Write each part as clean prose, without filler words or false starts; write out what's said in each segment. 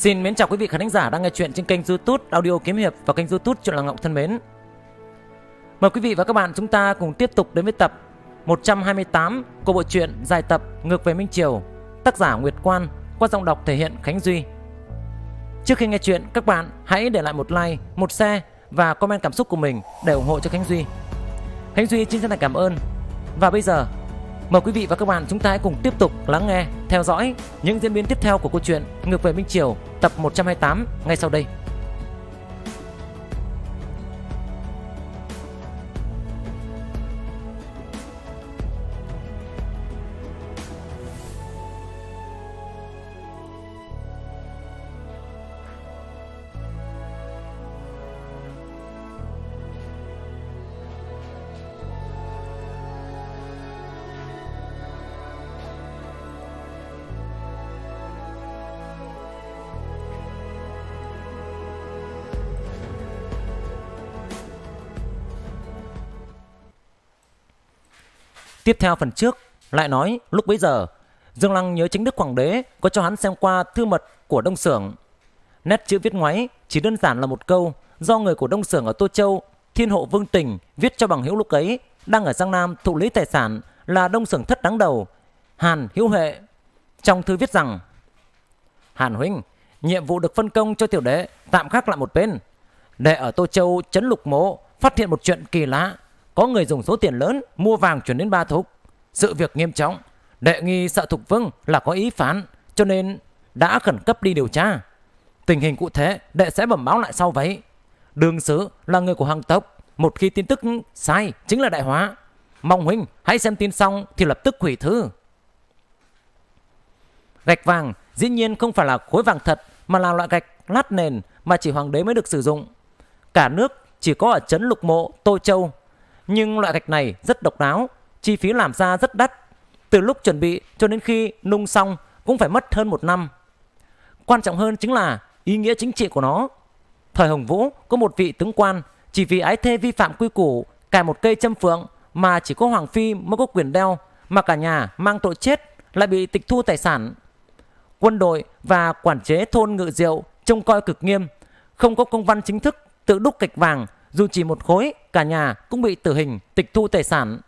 Xin mến chào quý vị khán thính giả đang nghe chuyện trên kênh YouTube Audio Kiếm Hiệp và kênh YouTube Truyện Làng Ngọng thân mến. Mời quý vị và các bạn chúng ta cùng tiếp tục đến với tập 128 của bộ truyện dài tập Ngược về Minh Triều, tác giả Nguyệt Quan, qua giọng đọc thể hiện Khánh Duy. Trước khi nghe chuyện, các bạn hãy để lại một like, một share và comment cảm xúc của mình để ủng hộ cho Khánh Duy. Khánh Duy xin chân thành cảm ơn. Và bây giờ, mời quý vị và các bạn chúng ta hãy cùng tiếp tục lắng nghe, theo dõi những diễn biến tiếp theo của câu chuyện Ngược về Minh Triều tập 128 ngay sau đây. Tiếp theo phần trước, lại nói lúc bấy giờ, Dương Lăng nhớ chính đức hoàng đế có cho hắn xem qua thư mật của Đông Sưởng. Nét chữ viết ngoáy chỉ đơn giản là một câu do người của Đông Sưởng ở Tô Châu, Thiên Hộ Vương Tình viết cho bằng hữu lúc ấy đang ở Giang Nam thụ lý tài sản là Đông Sưởng thất đáng đầu, Hàn Hiếu Huệ. Trong thư viết rằng: Hàn huynh, nhiệm vụ được phân công cho tiểu đệ tạm khác lại một bên. Đệ ở Tô Châu trấn Lục Mộ phát hiện một chuyện kỳ lạ. Có người dùng số tiền lớn mua vàng chuyển đến Ba Thục. Sự việc nghiêm trọng, đệ nghi sợ Thục Vương là có ý phán, cho nên đã khẩn cấp đi điều tra. Tình hình cụ thể đệ sẽ bẩm báo lại sau vậy. Đương sứ là người của hàng tộc, một khi tin tức sai chính là đại hóa. Mong huynh hãy xem tin xong thì lập tức hủy thư. Gạch vàng dĩ nhiên không phải là khối vàng thật, mà là loại gạch lát nền mà chỉ hoàng đế mới được sử dụng. Cả nước chỉ có ở trấn Lục Mộ, Tô Châu. Nhưng loại gạch này rất độc đáo, chi phí làm ra rất đắt. Từ lúc chuẩn bị cho đến khi nung xong cũng phải mất hơn một năm. Quan trọng hơn chính là ý nghĩa chính trị của nó. Thời Hồng Vũ có một vị tướng quan chỉ vì ái thê vi phạm quy củ cài một cây châm phượng mà chỉ có Hoàng Phi mới có quyền đeo, mà cả nhà mang tội chết lại bị tịch thu tài sản. Quân đội và quản chế thôn Ngự Diệu trông coi cực nghiêm, không có công văn chính thức tự đúc gạch vàng. Dù chỉ một khối, cả nhà cũng bị tử hình, tịch thu tài sản.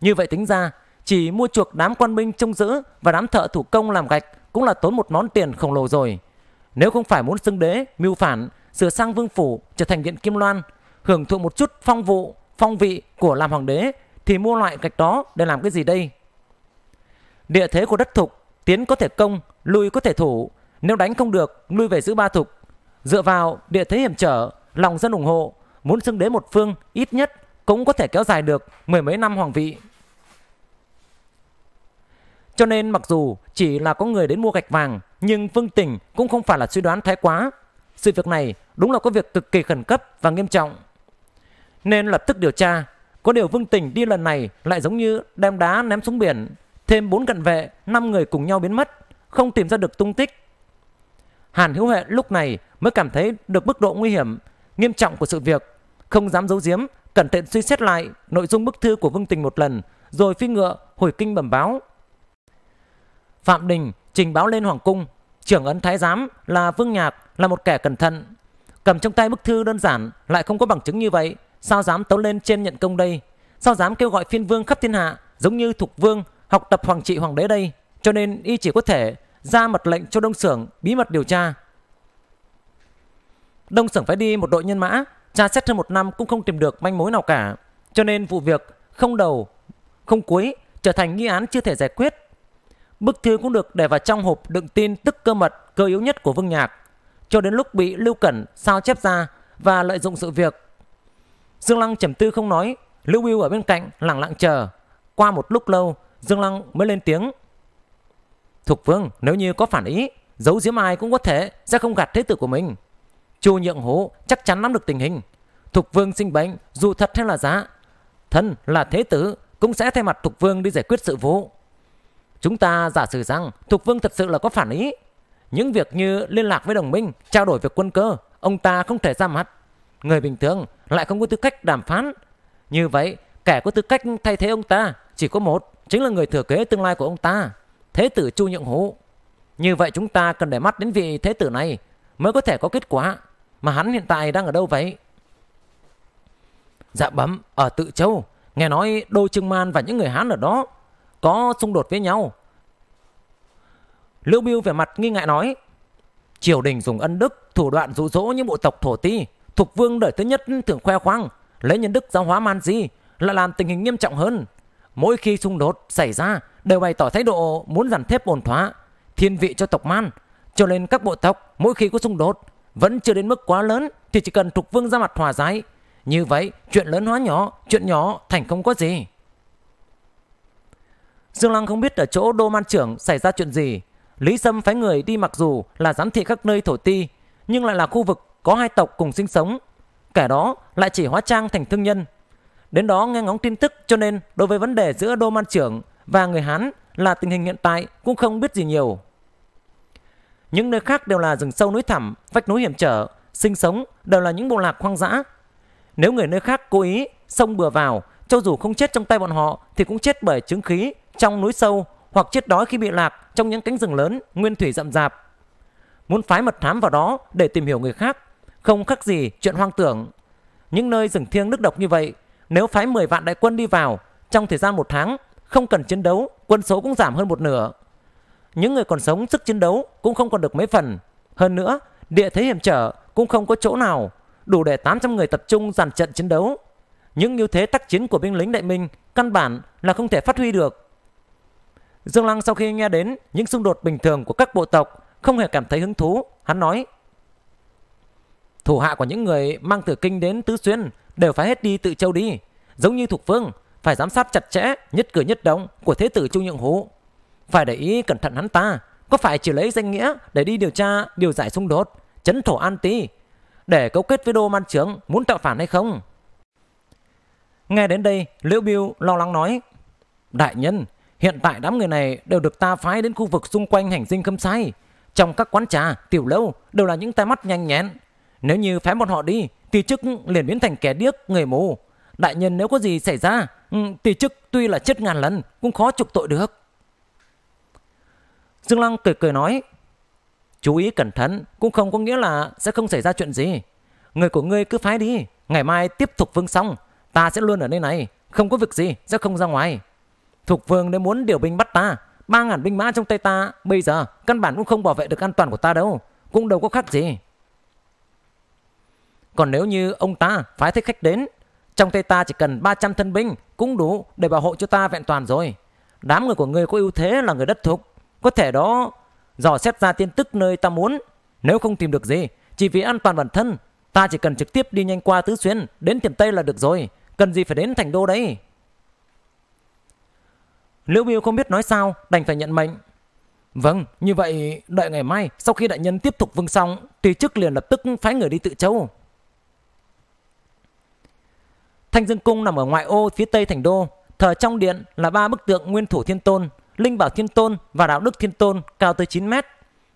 Như vậy tính ra, chỉ mua chuộc đám quan binh trông giữ và đám thợ thủ công làm gạch cũng là tốn một món tiền khổng lồ rồi. Nếu không phải muốn xưng đế, mưu phản, sửa sang vương phủ trở thành Điện Kim Loan, hưởng thụ một chút phong vụ, phong vị của làm hoàng đế, thì mua loại gạch đó để làm cái gì đây? Địa thế của đất Thục, tiến có thể công, lui có thể thủ. Nếu đánh không được, lui về giữ Ba Thục. Dựa vào địa thế hiểm trở, lòng dân ủng hộ, muốn xưng đế một phương ít nhất cũng có thể kéo dài được mười mấy năm hoàng vị. Cho nên mặc dù chỉ là có người đến mua gạch vàng, nhưng Vương Tình cũng không phải là suy đoán thái quá. Sự việc này đúng là có việc cực kỳ khẩn cấp và nghiêm trọng, nên lập tức điều tra. Có điều Vương Tình đi lần này lại giống như đem đá ném xuống biển. Thêm 4 cận vệ, 5 người cùng nhau biến mất, không tìm ra được tung tích. Hàn Hiếu Huệ lúc này mới cảm thấy được mức độ nguy hiểm nghiêm trọng của sự việc, không dám giấu giếm, cẩn thận suy xét lại nội dung bức thư của Vương Tình một lần, rồi phi ngựa hồi kinh bẩm báo. Phạm Đình trình báo lên hoàng cung, trưởng ấn thái giám là Vương Nhạc là một kẻ cẩn thận. Cầm trong tay bức thư đơn giản lại không có bằng chứng như vậy, sao dám tấu lên trên nhận công đây? Sao dám kêu gọi phiên vương khắp thiên hạ giống như Thục Vương học tập hoàng trị hoàng đế đây? Cho nên y chỉ có thể ra mật lệnh cho Đông Sưởng bí mật điều tra. Đông Sưởng phải đi một đội nhân mã tra xét hơn một năm cũng không tìm được manh mối nào cả, cho nên vụ việc không đầu không cuối, trở thành nghi án chưa thể giải quyết. Bức thư cũng được để vào trong hộp đựng tin tức cơ mật cơ yếu nhất của Vương Nhạc, cho đến lúc bị Lưu Cẩn sao chép ra và lợi dụng sự việc. Dương Lăng trầm tư không nói, Lưu Bưu ở bên cạnh lặng lặng chờ. Qua một lúc lâu, Dương Lăng mới lên tiếng: Thục Vương nếu như có phản ý, giấu giếm ai cũng có thể sẽ không gạt thế tử của mình. Chu Nhượng Hổ chắc chắn nắm được tình hình. Thục Vương sinh bệnh, dù thật hay là giả, thân là thế tử cũng sẽ thay mặt Thục Vương đi giải quyết sự vụ. Chúng ta giả sử rằng Thục Vương thật sự là có phản ý, những việc như liên lạc với đồng minh, trao đổi việc quân cơ, ông ta không thể ra mặt. Người bình thường lại không có tư cách đàm phán. Như vậy, kẻ có tư cách thay thế ông ta chỉ có một, chính là người thừa kế tương lai của ông ta, thế tử Chu Nhượng Hổ. Như vậy chúng ta cần để mắt đến vị thế tử này mới có thể có kết quả. Mà hắn hiện tại đang ở đâu vậy? Dạ bẩm, ở Tự Châu. Nghe nói Đô Trương Man và những người Hán ở đó có xung đột với nhau. Lưu Biêu về mặt nghi ngại nói, triều đình dùng ân đức, thủ đoạn dụ dỗ những bộ tộc thổ ti. Thục vương đời thứ nhất thường khoe khoang lấy nhân đức giáo hóa man di, lại làm tình hình nghiêm trọng hơn. Mỗi khi xung đột xảy ra đều bày tỏ thái độ muốn dàn thép ổn thỏa, thiên vị cho tộc man. Cho nên các bộ tộc mỗi khi có xung đột vẫn chưa đến mức quá lớn thì chỉ cần Thục vương ra mặt hòa giải. Như vậy chuyện lớn hóa nhỏ, chuyện nhỏ thành không có gì. Dương Lăng không biết ở chỗ Đô Man trưởng xảy ra chuyện gì. Lý Sâm phái người đi mặc dù là giám thị các nơi thổ ti, nhưng lại là khu vực có hai tộc cùng sinh sống. Kẻ đó lại chỉ hóa trang thành thương nhân. Đến đó nghe ngóng tin tức, cho nên đối với vấn đề giữa Đô Man trưởng và người Hán là tình hình hiện tại cũng không biết gì nhiều. Những nơi khác đều là rừng sâu núi thẳm, vách núi hiểm trở, sinh sống đều là những bộ lạc hoang dã. Nếu người nơi khác cố ý xông bừa vào, cho dù không chết trong tay bọn họ thì cũng chết bởi chứng khí trong núi sâu, hoặc chết đói khi bị lạc trong những cánh rừng lớn nguyên thủy rậm rạp. Muốn phái mật thám vào đó để tìm hiểu người khác không khác gì chuyện hoang tưởng. Những nơi rừng thiêng nước độc như vậy, nếu phái 10 vạn đại quân đi vào, trong thời gian 1 tháng không cần chiến đấu, quân số cũng giảm hơn 1/2. Những người còn sống sức chiến đấu cũng không còn được mấy phần. Hơn nữa địa thế hiểm trở cũng không có chỗ nào đủ để 800 người tập trung dàn trận chiến đấu. Những ưu thế tác chiến của binh lính Đại Minh căn bản là không thể phát huy được. Dương Lăng sau khi nghe đến những xung đột bình thường của các bộ tộc không hề cảm thấy hứng thú. Hắn nói, thủ hạ của những người mang từ Kinh đến Tứ Xuyên đều phải hết đi Tự Châu đi. Giống như Thục vương, phải giám sát chặt chẽ nhất cử nhất động của thế tử Chu Nhượng Hổ. Phải để ý cẩn thận hắn ta có phải chỉ lấy danh nghĩa để đi điều tra điều giải xung đột, chấn thổ an tí, để cấu kết với Đô Man trưởng muốn tạo phản hay không? Nghe đến đây, Liễu Biêu lo lắng nói, đại nhân, hiện tại đám người này đều được ta phái đến khu vực xung quanh hành dinh khâm sai. Trong các quán trà, tiểu lâu đều là những tai mắt nhanh nhẹn. Nếu như phái bọn họ đi, tỷ chức liền biến thành kẻ điếc, người mù. Đại nhân nếu có gì xảy ra, tỷ chức tuy là chết ngàn lần cũng khó trục tội được. Dương Lăng cười cười nói, chú ý cẩn thận cũng không có nghĩa là sẽ không xảy ra chuyện gì. Người của ngươi cứ phái đi, ngày mai tiếp Thục vương xong, ta sẽ luôn ở nơi này, không có việc gì sẽ không ra ngoài. Thục vương nếu muốn điều binh bắt ta, 3000 binh mã trong tay ta bây giờ căn bản cũng không bảo vệ được an toàn của ta đâu, cũng đâu có khác gì. Còn nếu như ông ta phái thích khách đến, trong tay ta chỉ cần 300 thân binh cũng đủ để bảo hộ cho ta vẹn toàn rồi. Đám người của ngươi có ưu thế là người đất Thục, có thể đó dò xét ra tin tức nơi ta muốn. Nếu không tìm được gì, chỉ vì an toàn bản thân, ta chỉ cần trực tiếp đi nhanh qua Tứ Xuyên đến Thiểm Tây là được rồi, cần gì phải đến thành đô đấy. Liễu Biêu không biết nói sao, đành phải nhận mệnh. Vâng, như vậy đợi ngày mai sau khi đại nhân tiếp Thục vương xong, tùy chức liền lập tức phái người đi Tự Châu. Thanh Dương Cung nằm ở ngoại ô phía tây thành đô. Thờ trong điện là 3 bức tượng Nguyên Thủ Thiên Tôn, Linh Bảo Thiên Tôn và Đạo Đức Thiên Tôn cao tới 9 m,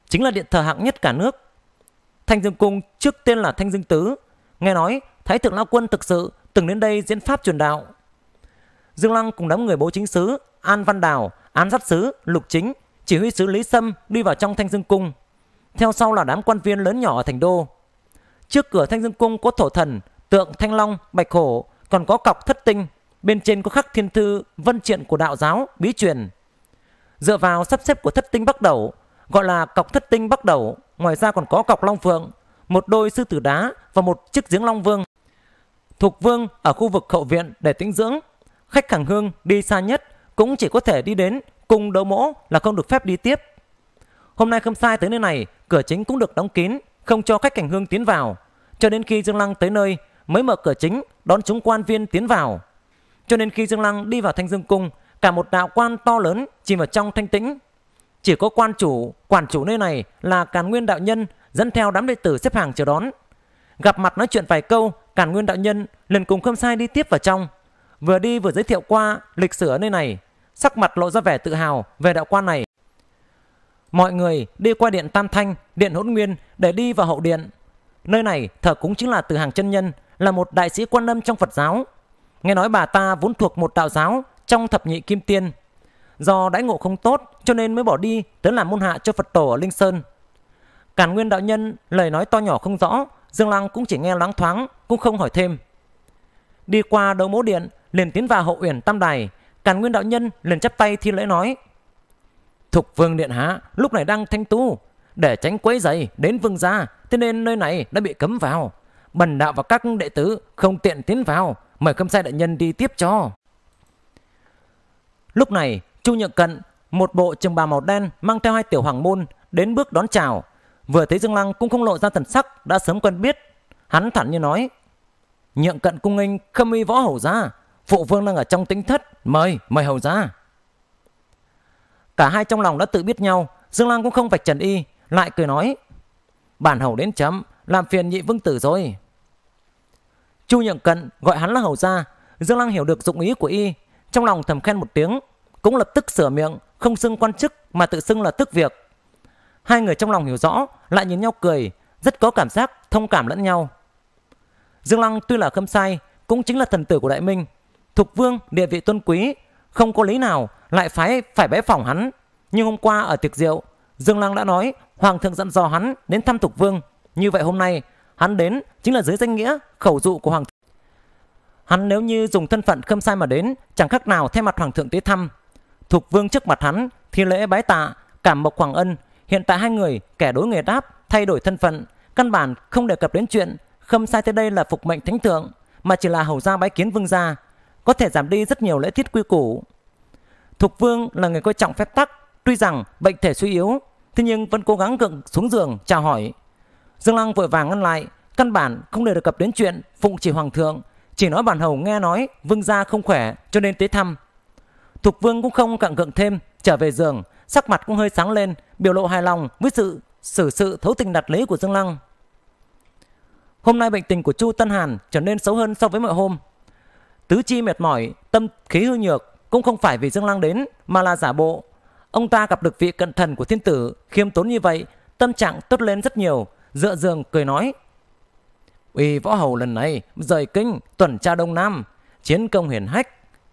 chính là điện thờ hạng nhất cả nước. Thanh Dương Cung trước tên là Thanh Dương Tứ, nghe nói Thái thượng lão quân thực sự từng đến đây diễn pháp truyền đạo. Dương Lăng cùng đám người bố chính sứ An Văn Đào, Án Dắt sứ Lục Chính, chỉ huy sứ Lý Sâm đi vào trong Thanh Dương Cung. Theo sau là đám quan viên lớn nhỏ ở thành đô. Trước cửa Thanh Dương Cung có thổ thần, tượng Thanh Long, Bạch Hổ, còn có cọc thất tinh, bên trên có khắc thiên thư vân triện của đạo giáo bí truyền. Dựa vào sắp xếp của thất tinh Bắc Đẩu, gọi là cọc thất tinh Bắc Đẩu. Ngoài ra còn có cọc Long Phượng, một đôi sư tử đá và một chiếc giếng Long Vương. Thục vương ở khu vực hậu viện để tĩnh dưỡng. Khách hàng hương đi xa nhất cũng chỉ có thể đi đến cung Đấu Mỗ, là không được phép đi tiếp. Hôm nay khâm sai tới nơi này, cửa chính cũng được đóng kín, không cho khách hành hương tiến vào, cho đến khi Dương Lăng tới nơi mới mở cửa chính đón chúng quan viên tiến vào. Cho nên khi Dương Lăng đi vào Thanh Dương Cung, cả một đạo quan to lớn chìm vào trong thanh tĩnh. Chỉ có quan chủ, quản chủ nơi này là Càn Nguyên đạo nhân dẫn theo đám đệ tử xếp hàng chờ đón. Gặp mặt nói chuyện vài câu, Càn Nguyên đạo nhân lần cùng khâm sai đi tiếp vào trong. Vừa đi vừa giới thiệu qua lịch sử ở nơi này, sắc mặt lộ ra vẻ tự hào về đạo quan này. Mọi người đi qua điện Tam Thanh, điện Hỗn Nguyên để đi vào hậu điện. Nơi này thờ cúng chính là Từ Hàng Chân Nhân, là một đại sĩ quan âm trong Phật giáo. Nghe nói bà ta vốn thuộc một đạo giáo trong thập nhị kim tiên. Do đãi ngộ không tốt cho nên mới bỏ đi, tới làm môn hạ cho Phật tổ ở Linh Sơn. Càn Nguyên đạo nhân lời nói to nhỏ không rõ, Dương Lăng cũng chỉ nghe loáng thoáng, cũng không hỏi thêm. Đi qua Đấu Mẫu Điện, liền tiến vào hậu uyển Tam Đài. Càn Nguyên đạo nhân liền chắp tay thi lễ nói: Thục Vương điện hạ lúc này đang thanh tu, để tránh quấy rầy đến vương gia, thế nên nơi này đã bị cấm vào. Bần đạo và các đệ tử không tiện tiến vào, mời Khâm Sai đại nhân đi tiếp cho. Lúc này Chu Nhượng Cận một bộ trường bào màu đen mang theo hai tiểu hoàng môn đến bước đón chào, vừa thấy Dương Lăng cũng không lộ ra thần sắc đã sớm quen biết, hắn thản nhiên nói: Nhượng Cận cung nghênh Khâm uy võ hầu gia, phụ vương đang ở trong tính thất, mời hầu gia. Cả hai trong lòng đã tự biết nhau, Dương Lăng cũng không vạch trần y, lại cười nói: Bản hầu đến chấm, làm phiền nhị vương tử rồi. Chu Nhượng Cận gọi hắn là hầu gia, Dương Lăng hiểu được dụng ý của y, trong lòng thầm khen một tiếng, cũng lập tức sửa miệng, không xưng quan chức mà tự xưng là tước việc. Hai người trong lòng hiểu rõ, lại nhìn nhau cười, rất có cảm giác thông cảm lẫn nhau. Dương Lăng tuy là Khâm Sai, cũng chính là thần tử của Đại Minh, Thục Vương địa vị tôn quý, không có lý nào lại phải bái phỏng hắn. Nhưng hôm qua ở tiệc rượu, Dương Lăng đã nói Hoàng thượng dặn dò hắn đến thăm Thục Vương, như vậy hôm nay hắn đến chính là dưới danh nghĩa khẩu dụ của Hoàng thượng. Hắn nếu như dùng thân phận Khâm Sai mà đến, chẳng khác nào thay mặt Hoàng thượng tới thăm. Thục Vương trước mặt hắn thi lễ bái tạ, cảm mộc hoàng ân. Hiện tại hai người kẻ đối người đáp, thay đổi thân phận, căn bản không đề cập đến chuyện Khâm Sai tới đây là phục mệnh thánh thượng, mà chỉ là hầu gia bái kiến vương gia, có thể giảm đi rất nhiều lễ tiết quy củ. Thục Vương là người coi trọng phép tắc, tuy rằng bệnh thể suy yếu, thế nhưng vẫn cố gắng gượng xuống giường chào hỏi. Dương Lăng vội vàng ngăn lại, căn bản không đề cập đến chuyện phụng chỉ hoàng thượng, chỉ nói bản hầu nghe nói vương gia không khỏe cho nên tới thăm. Thục Vương cũng không cạn gượng thêm, trở về giường, sắc mặt cũng hơi sáng lên, biểu lộ hài lòng với sự xử sự thấu tình đạt lý của Dương Lăng. Hôm nay bệnh tình của Chu Tân Hàn trở nên xấu hơn so với mọi hôm. Tứ chi mệt mỏi, tâm khí hư nhược, cũng không phải vì Dương Lăng đến mà là giả bộ. Ông ta gặp được vị cận thần của thiên tử khiêm tốn như vậy, tâm trạng tốt lên rất nhiều, dựa giường cười nói: Uy võ hầu lần này rời kinh tuần tra Đông Nam, chiến công hiển hách.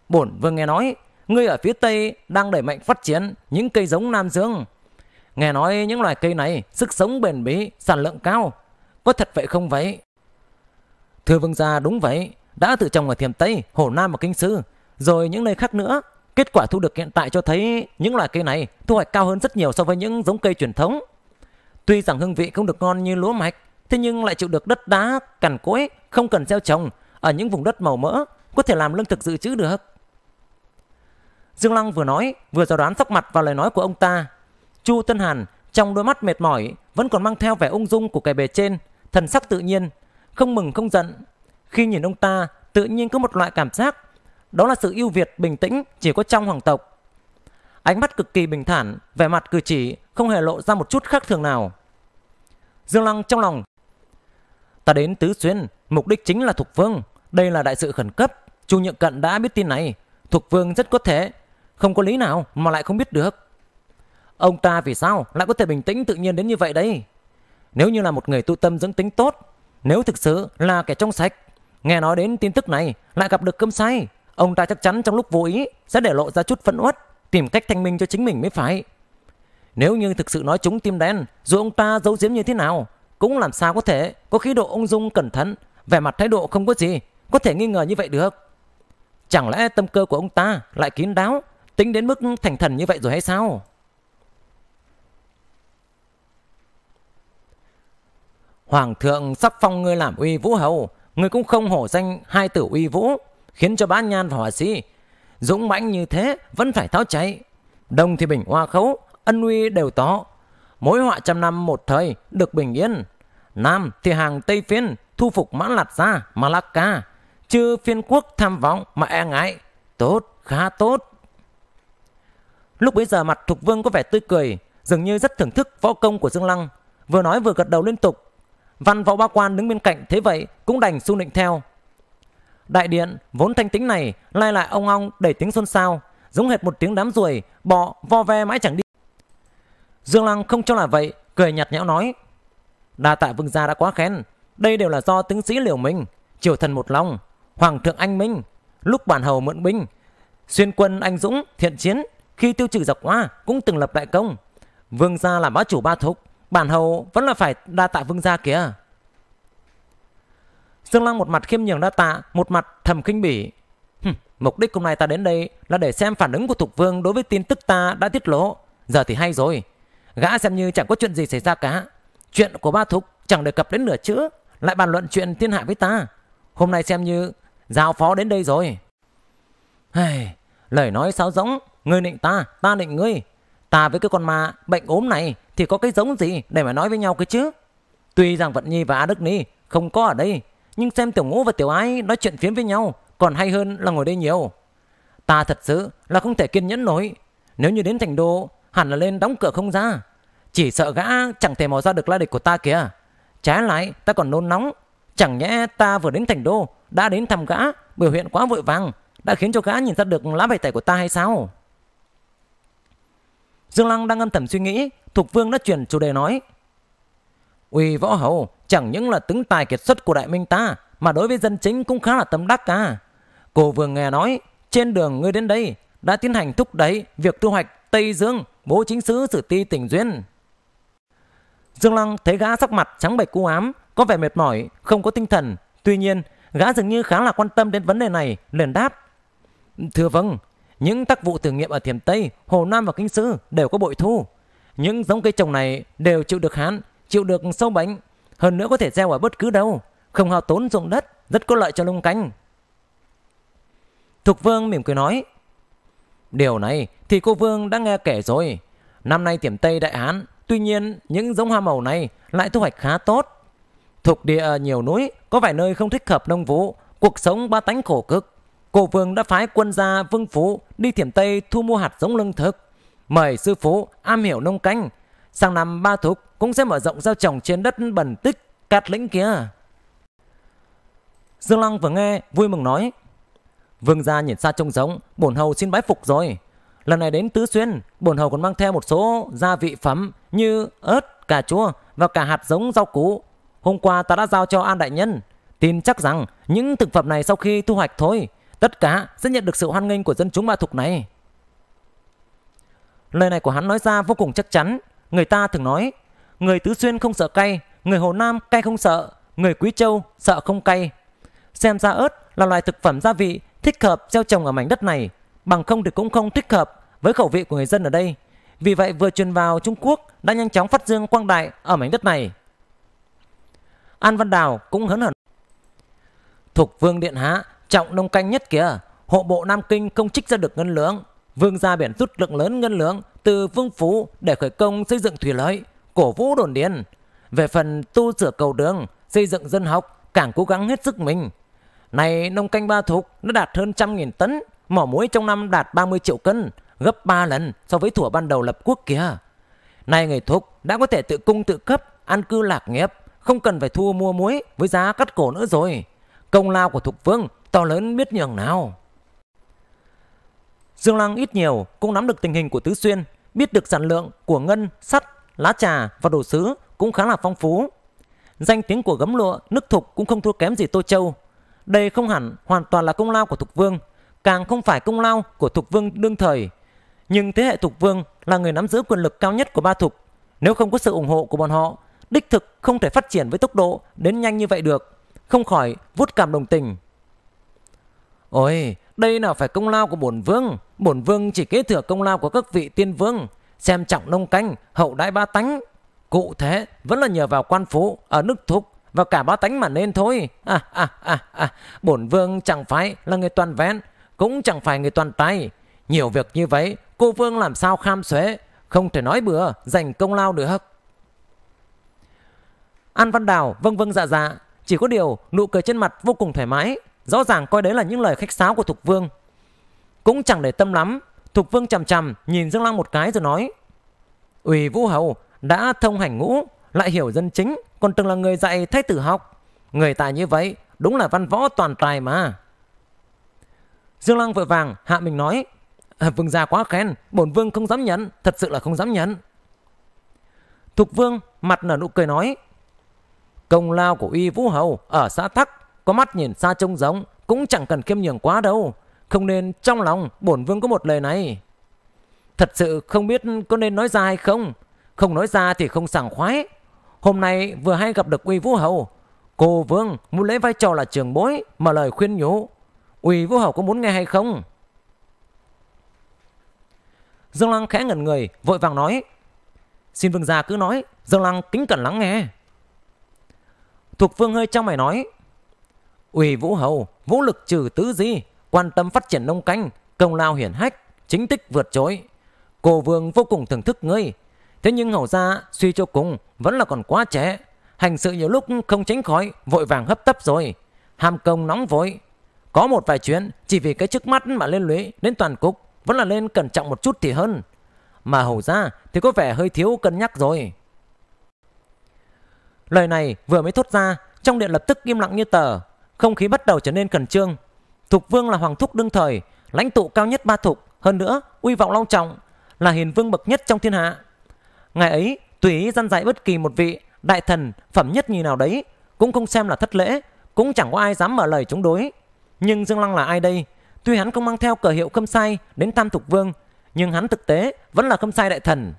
Bổn vương nghe nói ngươi ở phía Tây đang đẩy mạnh phát triển những cây giống Nam Dương. Nghe nói những loài cây này sức sống bền bỉ, sản lượng cao, có thật vậy không vậy? Thưa vương gia, đúng vậy, đã tự trồng ở Thiểm Tây, Hồ Nam và Kinh Sư, rồi những nơi khác nữa. Kết quả thu được hiện tại cho thấy những loài cây này thu hoạch cao hơn rất nhiều so với những giống cây truyền thống. Tuy rằng hương vị không được ngon như lúa mạch, thế nhưng lại chịu được đất đá cằn cỗi, không cần gieo trồng, ở những vùng đất màu mỡ có thể làm lương thực dự trữ được. Dương Lăng vừa nói vừa dò đoán sắc mặt vào lời nói của ông ta. Chu Tân Hàn trong đôi mắt mệt mỏi vẫn còn mang theo vẻ ung dung của kẻ bề trên, thần sắc tự nhiên, không mừng không giận. Khi nhìn ông ta, tự nhiên có một loại cảm giác, đó là sự ưu việt bình tĩnh chỉ có trong hoàng tộc. Ánh mắt cực kỳ bình thản, vẻ mặt cử chỉ không hề lộ ra một chút khác thường nào. Dương Lăng trong lòng: Ta đến Tứ Xuyên, mục đích chính là Thục Vương, đây là đại sự khẩn cấp. Chu Nhượng Cận đã biết tin này, Thục Vương rất có thể không có lý nào mà lại không biết được. Ông ta vì sao lại có thể bình tĩnh tự nhiên đến như vậy đấy? Nếu như là một người tu tâm dưỡng tính tốt, nếu thực sự là kẻ trong sạch, nghe nói đến tin tức này lại gặp được Khâm Sai, ông ta chắc chắn trong lúc vô ý sẽ để lộ ra chút phẫn uất, tìm cách thanh minh cho chính mình mới phải. Nếu như thực sự nói trúng tim đen, dù ông ta giấu giếm như thế nào, cũng làm sao có thể có khí độ ung dung cẩn thận, vẻ mặt thái độ không có gì có thể nghi ngờ như vậy được. Chẳng lẽ tâm cơ của ông ta lại kín đáo, tính đến mức thành thần như vậy rồi hay sao? Hoàng thượng sắc phong ngươi làm uy vũ hầu, ngươi cũng không hổ danh hai tử uy vũ, khiến cho bá nhan và họa sĩ dũng mãnh như thế vẫn phải tháo chạy. Đông thì bình hoa khấu, ân uy đều tỏ, mối họa trăm năm một thời được bình yên. Nam thì hàng Tây phiên thu phục Mãn Lạt ra Malacca, chứ phiên quốc tham vọng mà e ngại. Tốt, khá tốt. Lúc bấy giờ mặt Thục Vương có vẻ tươi cười, dường như rất thưởng thức võ công của Dương Lăng, vừa nói vừa gật đầu liên tục. Văn võ ba quan đứng bên cạnh thế vậy cũng đành xu nịnh theo. Đại điện vốn thanh tĩnh này lai lại ong ong đầy tiếng xôn xao, giống hệt một tiếng đám ruồi bọ vo ve mãi chẳng đi. Dương Lăng không cho là vậy, cười nhạt nhẽo nói: Đa tạ vương gia đã quá khen, đây đều là do tướng sĩ liều mình, triều thần một lòng, hoàng thượng anh minh. Lúc bản hầu mượn binh, xuyên quân anh dũng thiện chiến, khi tiêu trừ giặc Hoa cũng từng lập đại công. Vương gia làm bá chủ Ba Thục, bản hầu vẫn là phải đa tạ vương gia kìa. Dương Lăng một mặt khiêm nhường đa tạ, một mặt thầm khinh bỉ. Mục đích hôm nay ta đến đây là để xem phản ứng của Thục Vương đối với tin tức ta đã tiết lộ. Giờ thì hay rồi, gã xem như chẳng có chuyện gì xảy ra cả. Chuyện của Ba Thục chẳng đề cập đến nửa chữ, lại bàn luận chuyện thiên hạ với ta. Hôm nay xem như giao phó đến đây rồi. Lời nói sáo rỗng, ngươi nịnh ta, ta nịnh ngươi. Ta với cái con ma bệnh ốm này thì có cái giống gì để mà nói với nhau cái chứ. Tuy rằng Vận Nhi và A Đức Ni không có ở đây, nhưng xem Tiểu Ngũ và Tiểu Ái nói chuyện phiếm với nhau còn hay hơn là ngồi đây nhiều. Ta thật sự là không thể kiên nhẫn nổi. Nếu như đến thành đô, hẳn là lên đóng cửa không ra. Chỉ sợ gã chẳng thể mò ra được lai địch của ta kìa. Trái lại ta còn nôn nóng. Chẳng nhẽ ta vừa đến thành đô đã đến thăm gã, biểu hiện quá vội vàng đã khiến cho gã nhìn ra được lá bài tẩy của ta hay sao? Dương Lăng đang âm thầm suy nghĩ. Thục Vương đã chuyển chủ đề nói: Uy võ hầu, chẳng những là tướng tài kiệt xuất của Đại Minh ta, mà đối với dân chính cũng khá là tâm đắc cả. Cô vừa nghe nói trên đường ngươi đến đây đã tiến hành thúc đẩy việc thu hoạch Tây Dương, bố chính sứ sử ti tỉnh Duyên. Dương Lăng thấy gã sắc mặt trắng bệch u ám, có vẻ mệt mỏi, không có tinh thần. Tuy nhiên gã dường như khá là quan tâm đến vấn đề này, liền đáp: Thưa vâng, những tác vụ thử nghiệm ở Thiểm Tây, Hồ Nam và Kinh Sư đều có bội thu. Những giống cây trồng này đều chịu được hán, chịu được sâu bệnh, hơn nữa có thể gieo ở bất cứ đâu, không hao tốn ruộng đất, rất có lợi cho nông canh. Thục Vương mỉm cười nói: Điều này thì cô Vương đã nghe kể rồi. Năm nay Thiểm Tây đại hán, tuy nhiên những giống hoa màu này lại thu hoạch khá tốt. Thuộc địa nhiều núi, có vài nơi không thích hợp nông vụ, cuộc sống ba tánh khổ cực. Cô Vương đã phái quân gia Vương Phú đi Thiểm Tây thu mua hạt giống lương thực, mời sư phụ am hiểu nông canh. Sang năm Ba Thục cũng sẽ mở rộng gieo trồng trên đất bần tích Cát Lĩnh kia. Dương Lăng vừa nghe vui mừng nói: Vương gia nhìn xa trông rộng, bổn hầu xin bái phục rồi. Lần này đến Tứ Xuyên, bổn hầu còn mang theo một số gia vị phẩm như ớt, cà chua và cả hạt giống rau củ. Hôm qua ta đã giao cho An đại nhân, tin chắc rằng những thực phẩm này sau khi thu hoạch thôi, tất cả sẽ nhận được sự hoan nghênh của dân chúng Ba Thục này. Lời này của hắn nói ra vô cùng chắc chắn. Người ta thường nói, người Tứ Xuyên không sợ cay, người Hồ Nam cay không sợ, người Quý Châu sợ không cay. Xem ra ớt là loài thực phẩm gia vị thích hợp gieo trồng ở mảnh đất này, bằng không thì cũng không thích hợp với khẩu vị của người dân ở đây. Vì vậy vừa truyền vào Trung Quốc đã nhanh chóng phát dương quang đại ở mảnh đất này. An Văn Đào cũng hớn hở: Thục Vương điện hạ trọng nông canh nhất kìa, hộ bộ Nam Kinh không trích ra được ngân lượng, vương gia biển rút lượng lớn ngân lượng từ Vương Phú để khởi công xây dựng thủy lợi, cổ vũ đồn điền. Về phần tu sửa cầu đường, xây dựng dân học, càng cố gắng hết sức mình. Này nông canh Ba Thục nó đạt hơn 100.000 tấn, mỏ muối trong năm đạt 30 triệu cân, gấp 3 lần so với thuở ban đầu lập quốc kìa. Này người Thục đã có thể tự cung tự cấp, an cư lạc nghiệp, không cần phải thua mua muối với giá cắt cổ nữa rồi. Công lao của Thục Vương to lớn biết nhường nào. Dương Lăng ít nhiều cũng nắm được tình hình của Tứ Xuyên, biết được sản lượng của ngân, sắt, lá trà và đồ sứ cũng khá là phong phú. Danh tiếng của gấm lụa nước Thục cũng không thua kém gì Tô Châu. Đây không hẳn hoàn toàn là công lao của Thục Vương, càng không phải công lao của Thục Vương đương thời, nhưng thế hệ Thục Vương là người nắm giữ quyền lực cao nhất của Ba Thục. Nếu không có sự ủng hộ của bọn họ, đích thực không thể phát triển với tốc độ đến nhanh như vậy được. Không khỏi vút cảm đồng tình. Ôi, đây nào phải công lao của bổn vương. Bổn vương chỉ kế thừa công lao của các vị tiên vương, xem trọng nông canh, hậu đãi ba tánh. Cụ thể vẫn là nhờ vào quan phủ ở nước Thục và cả ba tánh mà nên thôi. Bổn vương chẳng phải là người toàn vẹn, cũng chẳng phải người toàn tài. Nhiều việc như vậy cô vương làm sao kham xuế, không thể nói bừa dành công lao được. An Văn Đào vâng vâng dạ dạ, chỉ có điều nụ cười trên mặt vô cùng thoải mái, rõ ràng coi đấy là những lời khách sáo của Thục Vương, cũng chẳng để tâm lắm. Thục Vương chằm chằm nhìn Dương Lăng một cái rồi nói: Ủy Vũ hầu đã thông hành ngũ, lại hiểu dân chính, còn từng là người dạy thái tử học. Người tài như vậy đúng là văn võ toàn tài mà. Dương Lăng vội vàng hạ mình nói: Vương gia quá khen, bổn vương không dám nhận, thật sự là không dám nhận. Thục Vương mặt nở nụ cười nói: Công lao của Uy Vũ hầu ở xã Thắc có mắt nhìn xa trông rộng, cũng chẳng cần khiêm nhường quá đâu. Không nên trong lòng bổn vương có một lời này. Thật sự không biết có nên nói ra hay không. Không nói ra thì không sảng khoái. Hôm nay vừa hay gặp được Uy Vũ Hầu, cô Vương muốn lấy vai trò là trưởng bối mà lời khuyên nhủ. Uy Vũ Hầu có muốn nghe hay không? Dương Lăng khẽ ngẩn người, vội vàng nói: Xin Vương gia cứ nói, Dương Lăng kính cẩn lắng nghe. Thục Vương hơi trong mày nói: Uy Vũ Hầu vũ lực trừ tứ di, quan tâm phát triển nông canh, công lao hiển hách, chính tích vượt trội. Cô Vương vô cùng thưởng thức ngươi. Thế nhưng hầu gia suy cho cùng vẫn là còn quá trẻ, hành sự nhiều lúc không tránh khỏi vội vàng hấp tấp rồi, ham công nóng vội. Có một vài chuyện chỉ vì cái trước mắt mà liên lụy đến toàn cục, vẫn là nên cẩn trọng một chút thì hơn. Mà hầu gia thì có vẻ hơi thiếu cân nhắc rồi. Lời này vừa mới thốt ra, trong điện lập tức im lặng như tờ. Không khí bắt đầu trở nên khẩn trương. Thục Vương là hoàng thúc đương thời, lãnh tụ cao nhất Ba Thục, hơn nữa uy vọng long trọng, là hiền vương bậc nhất trong thiên hạ. Ngày ấy tùy ý dăn dạy bất kỳ một vị đại thần phẩm nhất như nào đấy cũng không xem là thất lễ, cũng chẳng có ai dám mở lời chống đối. Nhưng Dương Lăng là ai đây? Tuy hắn không mang theo cờ hiệu khâm sai đến thăm Thục Vương, nhưng hắn thực tế vẫn là khâm sai đại thần,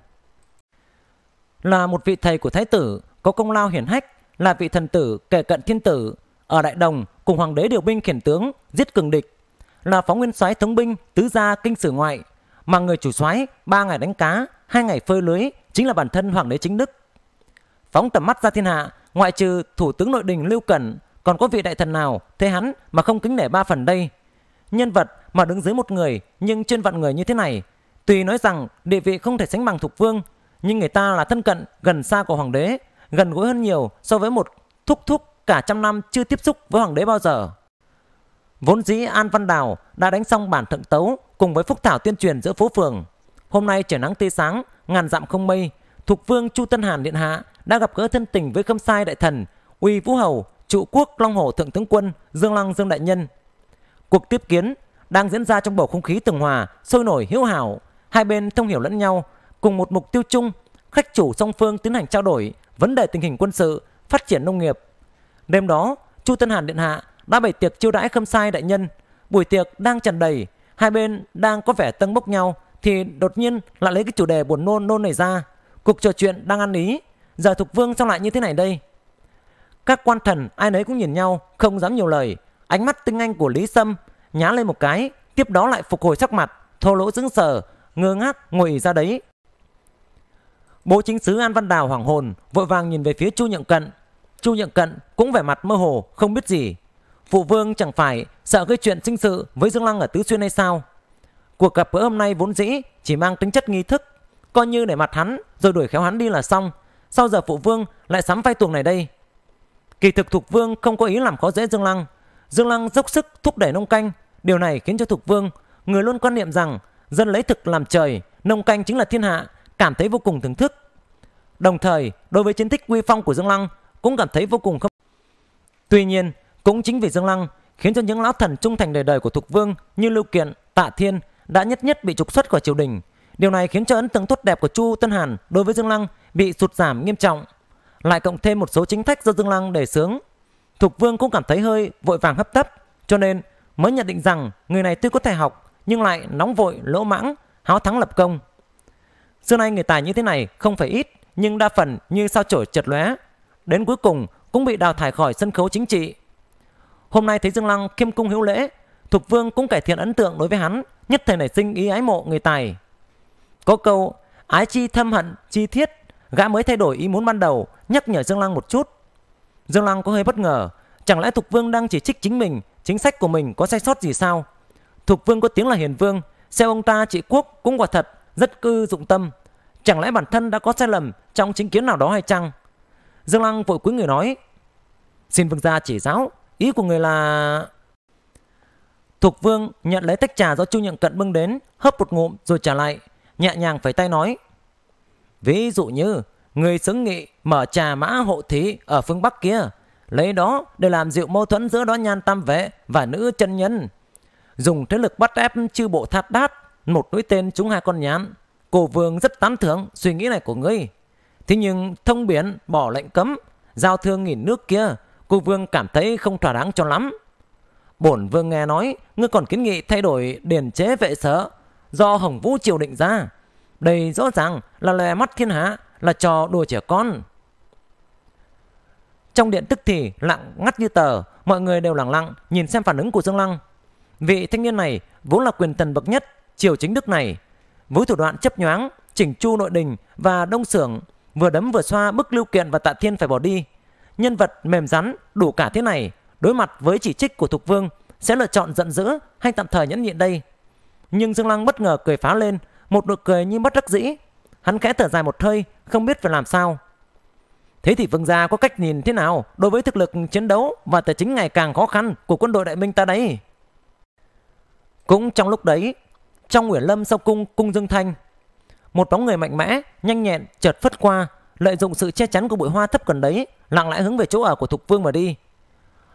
là một vị thầy của thái tử, có công lao hiển hách, là vị thần tử kể cận thiên tử, ở Đại Đồng cùng hoàng đế điều binh khiển tướng, giết cường địch, là phó nguyên soái thống binh tứ gia kinh sử ngoại, mà người chủ soái 3 ngày đánh cá, 2 ngày phơi lưới chính là bản thân hoàng đế chính đức. Phóng tầm mắt ra thiên hạ, ngoại trừ thủ tướng nội đình Lưu Cẩn, còn có vị đại thần nào thế hắn mà không kính nể 3 phần đây? Nhân vật mà đứng dưới một người nhưng trên vạn người như thế này, tuy nói rằng địa vị không thể sánh bằng Thục Vương, nhưng người ta là thân cận gần xa của hoàng đế, gần gũi hơn nhiều so với một thúc cả trăm năm chưa tiếp xúc với hoàng đế bao giờ. Vốn dĩ An Văn Đào đã đánh xong bản thượng tấu cùng với phúc thảo tuyên truyền giữa phố phường. Hôm nay trời nắng tươi sáng, ngàn dặm không mây, Thục Vương Chu Tân Hàn điện hạ đã gặp gỡ thân tình với khâm sai đại thần, Uy Vũ Hầu, trụ quốc Long Hổ thượng tướng quân Dương Lăng Dương đại nhân. Cuộc tiếp kiến đang diễn ra trong bầu không khí tường hòa, sôi nổi hiếu hảo, hai bên thông hiểu lẫn nhau, cùng một mục tiêu chung, khách chủ song phương tiến hành trao đổi vấn đề tình hình quân sự, phát triển nông nghiệp. Đêm đó, Chu Tân Hàn điện hạ đã bày tiệc chiêu đãi khâm sai đại nhân, buổi tiệc đang tràn đầy, hai bên đang có vẻ tâng bốc nhau thì đột nhiên lại lấy cái chủ đề buồn nôn này ra. Cuộc trò chuyện đang ăn ý, giờ Thục Vương sao lại như thế này đây? Các quan thần ai nấy cũng nhìn nhau, không dám nhiều lời. Ánh mắt tinh anh của Lý Sâm nhá lên một cái, tiếp đó lại phục hồi sắc mặt, thô lỗ sững sờ, ngơ ngác ngồi ra đấy. Bố chính sứ An Văn Đào hoảng hồn, vội vàng nhìn về phía Chu Nhượng Cận. Chu Nhượng Cận cũng vẻ mặt mơ hồ, không biết gì. Phụ vương chẳng phải sợ cái chuyện sinh sự với Dương Lăng ở Tứ Xuyên hay sao? Cuộc gặp bữa hôm nay vốn dĩ chỉ mang tính chất nghi thức, coi như để mặt hắn rồi đuổi khéo hắn đi là xong. Sao giờ phụ vương lại sắm vai tuồng này đây? Kỳ thực Thục Vương không có ý làm khó dễ Dương Lăng. Dương Lăng dốc sức thúc đẩy nông canh, điều này khiến cho Thục Vương, người luôn quan niệm rằng dân lấy thực làm trời, nông canh chính là thiên hạ, cảm thấy vô cùng thưởng thức. Đồng thời đối với chiến tích uy phong của Dương Lăng cũng cảm thấy vô cùng không. Tuy nhiên cũng chính vì Dương Lăng khiến cho những lão thần trung thành đời đời của Thục Vương như Lưu Kiện, Tạ Thiên đã nhất bị trục xuất khỏi triều đình. Điều này khiến cho ấn tượng tốt đẹp của Chu Tân Hàn đối với Dương Lăng bị sụt giảm nghiêm trọng, lại cộng thêm một số chính sách do Dương Lăng đề xướng. Thục Vương cũng cảm thấy hơi vội vàng hấp tấp, cho nên mới nhận định rằng người này tuy có thể học nhưng lại nóng vội, lỗ mãng, háo thắng lập công. Xưa nay người tài như thế này không phải ít, nhưng đa phần như sao chổi chật lóe, đến cuối cùng cũng bị đào thải khỏi sân khấu chính trị. Hôm nay thấy Dương Lăng khiêm cung hiếu lễ, Thục Vương cũng cải thiện ấn tượng đối với hắn, nhất thời nảy sinh ý ái mộ người tài. Có câu ái chi thâm hận chi thiết, gã mới thay đổi ý muốn ban đầu, nhắc nhở Dương Lăng một chút. Dương Lăng có hơi bất ngờ, chẳng lẽ Thục Vương đang chỉ trích chính mình, chính sách của mình có sai sót gì sao? Thục Vương có tiếng là hiền vương, xem ông ta trị quốc cũng quả thật rất cư dụng tâm, chẳng lẽ bản thân đã có sai lầm trong chính kiến nào đó hay chăng? Dương Lăng vội cúi người nói: Xin Vương gia chỉ giáo, ý của người là... Thục Vương nhận lấy tách trà do Chu Nhượng Cận bưng đến, hớp một ngụm rồi trả lại, nhẹ nhàng phẩy tay nói: Ví dụ như người xứng nghị mở trà mã hộ thí ở phương Bắc kia, lấy đó để làm dịu mâu thuẫn giữa đó nhan tam vệ và nữ chân nhân, dùng thế lực bắt ép chư bộ thát đát, một núi tên chúng hai con nhán. Cô Vương rất tán thưởng suy nghĩ này của ngươi. Thế nhưng thông biển bỏ lệnh cấm, giao thương nghìn nước kia, cô Vương cảm thấy không thỏa đáng cho lắm. Bổn Vương nghe nói ngươi còn kiến nghị thay đổi điền chế vệ sở do Hồng Vũ triều định ra, Đây rõ ràng là lòe mắt thiên hạ, là trò đùa trẻ con. Trong điện tức thì lặng ngắt như tờ, mọi người đều lặng lặng nhìn xem phản ứng của Dương Lăng. Vị thanh niên này vốn là quyền thần bậc nhất triều chính đức này, với thủ đoạn chấp nhoáng, chỉnh chu nội đình và Đông Sưởng, vừa đấm vừa xoa bức Lưu Kiện và Tạ Thiên phải bỏ đi. Nhân vật mềm rắn đủ cả thế này, đối mặt với chỉ trích của Thục Vương sẽ lựa chọn giận dữ hay tạm thời nhẫn nhịn đây. Nhưng Dương Lăng bất ngờ cười phá lên, một nụ cười như bất đắc dĩ. Hắn khẽ thở dài một hơi, không biết phải làm sao. Thế thì vương gia có cách nhìn thế nào đối với thực lực chiến đấu và tài chính ngày càng khó khăn của quân đội Đại Minh ta đấy? Cũng trong lúc đấy, trong Nguyễn Lâm sau cung cung Dương Thanh, một bóng người mạnh mẽ, nhanh nhẹn chợt phất qua, lợi dụng sự che chắn của bụi hoa thấp gần đấy, lặng lẽ hướng về chỗ ở của Thục Vương mà đi.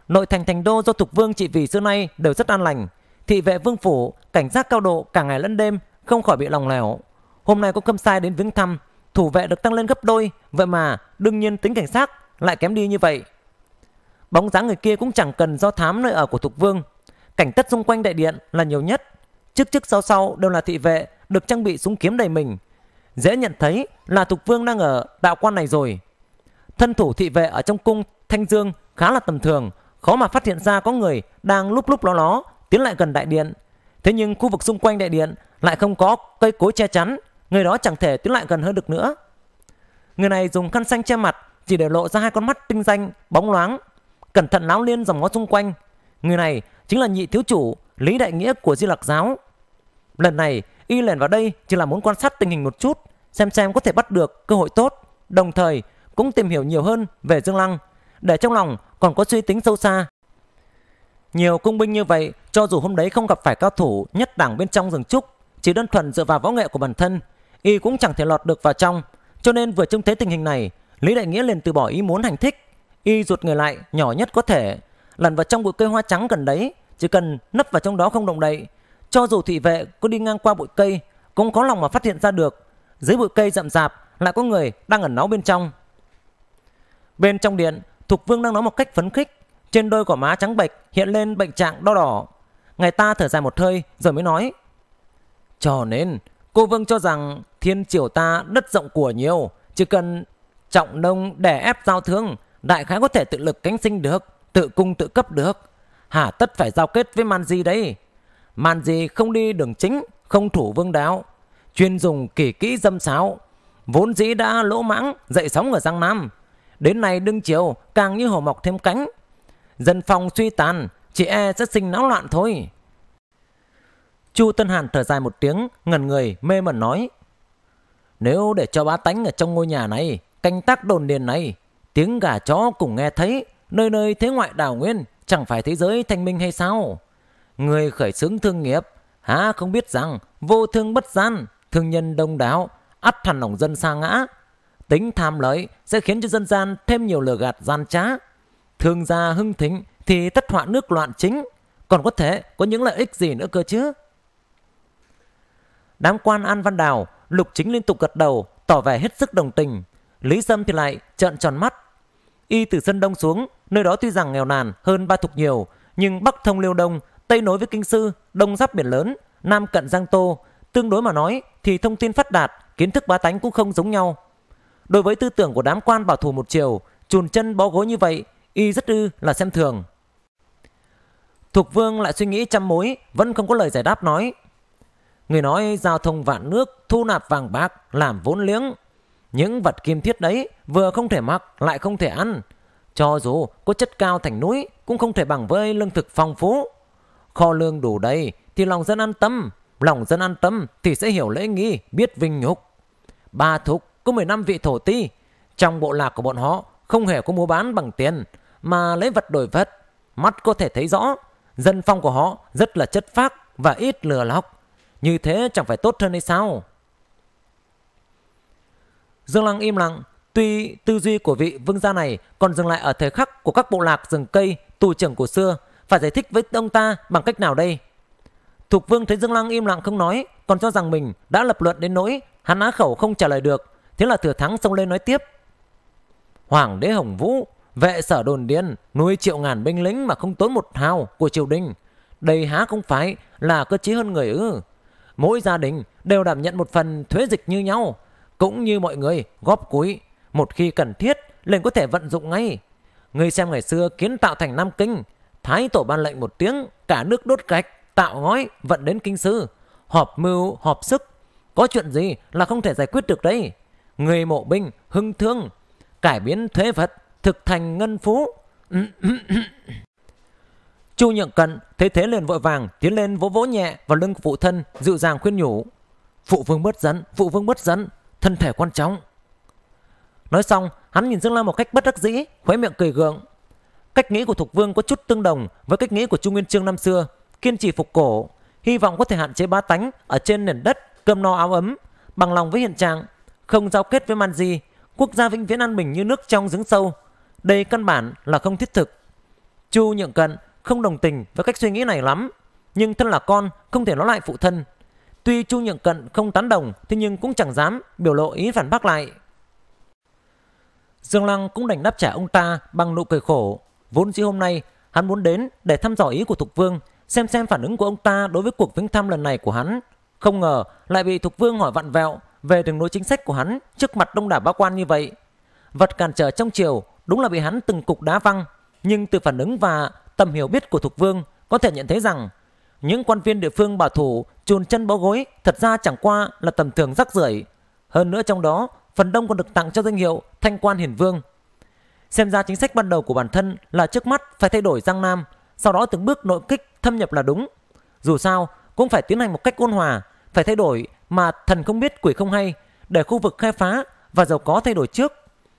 Nội thành thành đô do Thục Vương trị vì xưa nay đều rất an lành, thị vệ vương phủ cảnh giác cao độ cả ngày lẫn đêm, không khỏi bị lòng lẻo. Hôm nay có khâm sai đến viếng thăm, thủ vệ được tăng lên gấp đôi, vậy mà đương nhiên tính cảnh sát lại kém đi như vậy. Bóng dáng người kia cũng chẳng cần do thám nơi ở của Thục Vương, cảnh tất xung quanh đại điện là nhiều nhất, trước trước sau sau đều là thị vệ được trang bị súng kiếm đầy mình, dễ nhận thấy là Thục Vương đang ở đạo quan này rồi. Thân thủ thị vệ ở trong cung Thanh Dương khá là tầm thường, khó mà phát hiện ra có người đang lúc lúc ló tiến lại gần đại điện. Thế nhưng khu vực xung quanh đại điện lại không có cây cối che chắn, người đó chẳng thể tiến lại gần hơn được nữa. Người này dùng khăn xanh che mặt, chỉ để lộ ra hai con mắt tinh danh bóng loáng, cẩn thận láo liên dòng ngó xung quanh. Người này chính là nhị thiếu chủ Lý Đại Nghĩa của Di Lặc giáo. Lần này y lẻn vào đây chỉ là muốn quan sát tình hình một chút, xem có thể bắt được cơ hội tốt, đồng thời cũng tìm hiểu nhiều hơn về Dương Lăng, để trong lòng còn có suy tính sâu xa. Nhiều cung binh như vậy, cho dù hôm đấy không gặp phải cao thủ nhất đẳng bên trong rừng trúc, chỉ đơn thuần dựa vào võ nghệ của bản thân, y cũng chẳng thể lọt được vào trong. Cho nên vừa trông thấy tình hình này, Lý Đại Nghĩa liền từ bỏ ý muốn hành thích. Y rụt người lại nhỏ nhất có thể, lẩn vào trong bụi cây hoa trắng gần đấy, chỉ cần nấp vào trong đó không động đậy, cho dù thị vệ có đi ngang qua bụi cây cũng có lòng mà phát hiện ra được. Dưới bụi cây rậm rạp lại có người đang ẩn náu bên trong. Bên trong điện, Thục Vương đang nói một cách phấn khích, trên đôi gò má trắng bệch hiện lên bệnh trạng đo đỏ. Ngài ta thở dài một hơi rồi mới nói: "Cho nên cô Vương cho rằng thiên triều ta đất rộng của nhiều, chỉ cần trọng nông đè ép giao thương, đại khái có thể tự lực cánh sinh được, tự cung tự cấp được. Hà tất phải giao kết với man di đấy? Man di không đi đường chính, không thủ vương đạo, chuyên dùng kỳ kỹ dâm sáo, vốn dĩ đã lỗ mãng dậy sóng ở Giang Nam, đến nay đương triều càng như hổ mọc thêm cánh, dân phong suy tàn, chị e sẽ sinh náo loạn thôi." Chu Tân Hàn thở dài một tiếng, ngẩn người mê mẩn nói: "Nếu để cho bá tánh ở trong ngôi nhà này canh tác đồn điền này, tiếng gà chó cũng nghe thấy, nơi nơi thế ngoại đảo nguyên, chẳng phải thế giới thanh minh hay sao? Người khởi xướng thương nghiệp há không biết rằng vô thương bất gian, thương nhân đông đảo ắt thằn lòng dân sa ngã, tính tham lợi sẽ khiến cho dân gian thêm nhiều lừa gạt gian trá. Thương gia hưng thịnh thì tất họa nước loạn chính, còn có thể có những lợi ích gì nữa cơ chứ?" Đám quan An Văn Đào, Lục Chính liên tục gật đầu tỏ vẻ hết sức đồng tình. Lý Sâm thì lại trợn tròn mắt. Y từ sân đông xuống, nơi đó tuy rằng nghèo nàn hơn Ba Thục nhiều, nhưng bắc thông Liêu Đông, tây nối với Kinh Sư, đông giáp biển lớn, nam cận Giang Tô, tương đối mà nói thì thông tin phát đạt, kiến thức bá tánh cũng không giống nhau. Đối với tư tưởng của đám quan bảo thủ một chiều, chùn chân bó gối như vậy, y rất là xem thường. Thục Vương lại suy nghĩ trăm mối, vẫn không có lời giải đáp, nói: "Người nói giao thông vạn nước, thu nạp vàng bạc làm vốn liếng, những vật kim thiết đấy vừa không thể mặc lại không thể ăn, cho dù có chất cao thành núi cũng không thể bằng với lương thực phong phú. Kho lương đủ đầy thì lòng dân an tâm, lòng dân an tâm thì sẽ hiểu lễ nghi, biết vinh nhục. Ba Thục có 15 vị thổ ti, trong bộ lạc của bọn họ không hề có mua bán bằng tiền mà lấy vật đổi vật, mắt có thể thấy rõ, dân phong của họ rất là chất phác và ít lừa lọc, như thế chẳng phải tốt hơn hay sao?" Dương Lăng im lặng. Tuy tư duy của vị vương gia này còn dừng lại ở thời khắc của các bộ lạc rừng cây tù trưởng của xưa, phải giải thích với ông ta bằng cách nào đây? Thục Vương thấy Dương Lăng im lặng không nói, còn cho rằng mình đã lập luận đến nỗi hắn á khẩu không trả lời được, thế là thừa thắng xông lên nói tiếp: "Hoàng đế Hồng Vũ vệ sở đồn điền, nuôi triệu ngàn binh lính mà không tốn một hào của triều đình, đây há không phải là cơ chí hơn người ư? mỗi gia đình đều đảm nhận một phần thuế dịch như nhau, cũng như mọi người góp cúi, một khi cần thiết liền có thể vận dụng ngay. Người xem ngày xưa kiến tạo thành Nam Kinh, Thái Tổ ban lệnh một tiếng, cả nước đốt gạch, tạo ngói, vận đến kinh sư, họp mưu, họp sức, có chuyện gì là không thể giải quyết được đây. Người mộ binh, hưng thương, cải biến thuế vật, thực thành ngân phú. Chu Nhượng Cận thấy thế liền vội vàng tiến lên vỗ vỗ nhẹ vào lưng phụ thân, dịu dàng khuyên nhủ: "Phụ vương bớt giận, phụ vương bớt giận, thân thể quan trọng." Nói xong, hắn nhìn Dương Lăng một cách bất đắc dĩ, khóe miệng cười gượng. Cách nghĩ của Thục Vương có chút tương đồng với cách nghĩ của Chu Nguyên Chương năm xưa, kiên trì phục cổ, hy vọng có thể hạn chế bá tánh ở trên nền đất, cơm no áo ấm, bằng lòng với hiện trạng, không giao kết với man di, quốc gia vĩnh viễn an bình như nước trong giếng sâu. Đây căn bản là không thiết thực. Chu Nhượng Cận không đồng tình với cách suy nghĩ này lắm, nhưng thân là con không thể nói lại phụ thân. Tuy Chu Nhượng Cận không tán đồng, thế nhưng cũng chẳng dám biểu lộ ý phản bác lại. Dương Lăng cũng đành đáp trả ông ta bằng nụ cười khổ. Vốn dĩ hôm nay hắn muốn đến để thăm dò ý của Thục Vương, xem phản ứng của ông ta đối với cuộc viếng thăm lần này của hắn, không ngờ lại bị Thục Vương hỏi vặn vẹo về đường lối chính sách của hắn trước mặt đông đảo bá quan như vậy. Vật cản trở trong triều đúng là bị hắn từng cục đá văng, nhưng từ phản ứng và tầm hiểu biết của Thục Vương có thể nhận thấy rằng những quan viên địa phương bảo thủ chùn chân bó gối thật ra chẳng qua là tầm thường rác rưởi. Hơn nữa trong đó phần đông còn được tặng cho danh hiệu Thanh Quan Hiền Vương. Xem ra chính sách ban đầu của bản thân là trước mắt phải thay đổi Giang Nam, sau đó từng bước nội kích thâm nhập là đúng. Dù sao cũng phải tiến hành một cách ôn hòa, phải thay đổi mà thần không biết quỷ không hay, để khu vực khai phá và giàu có thay đổi trước.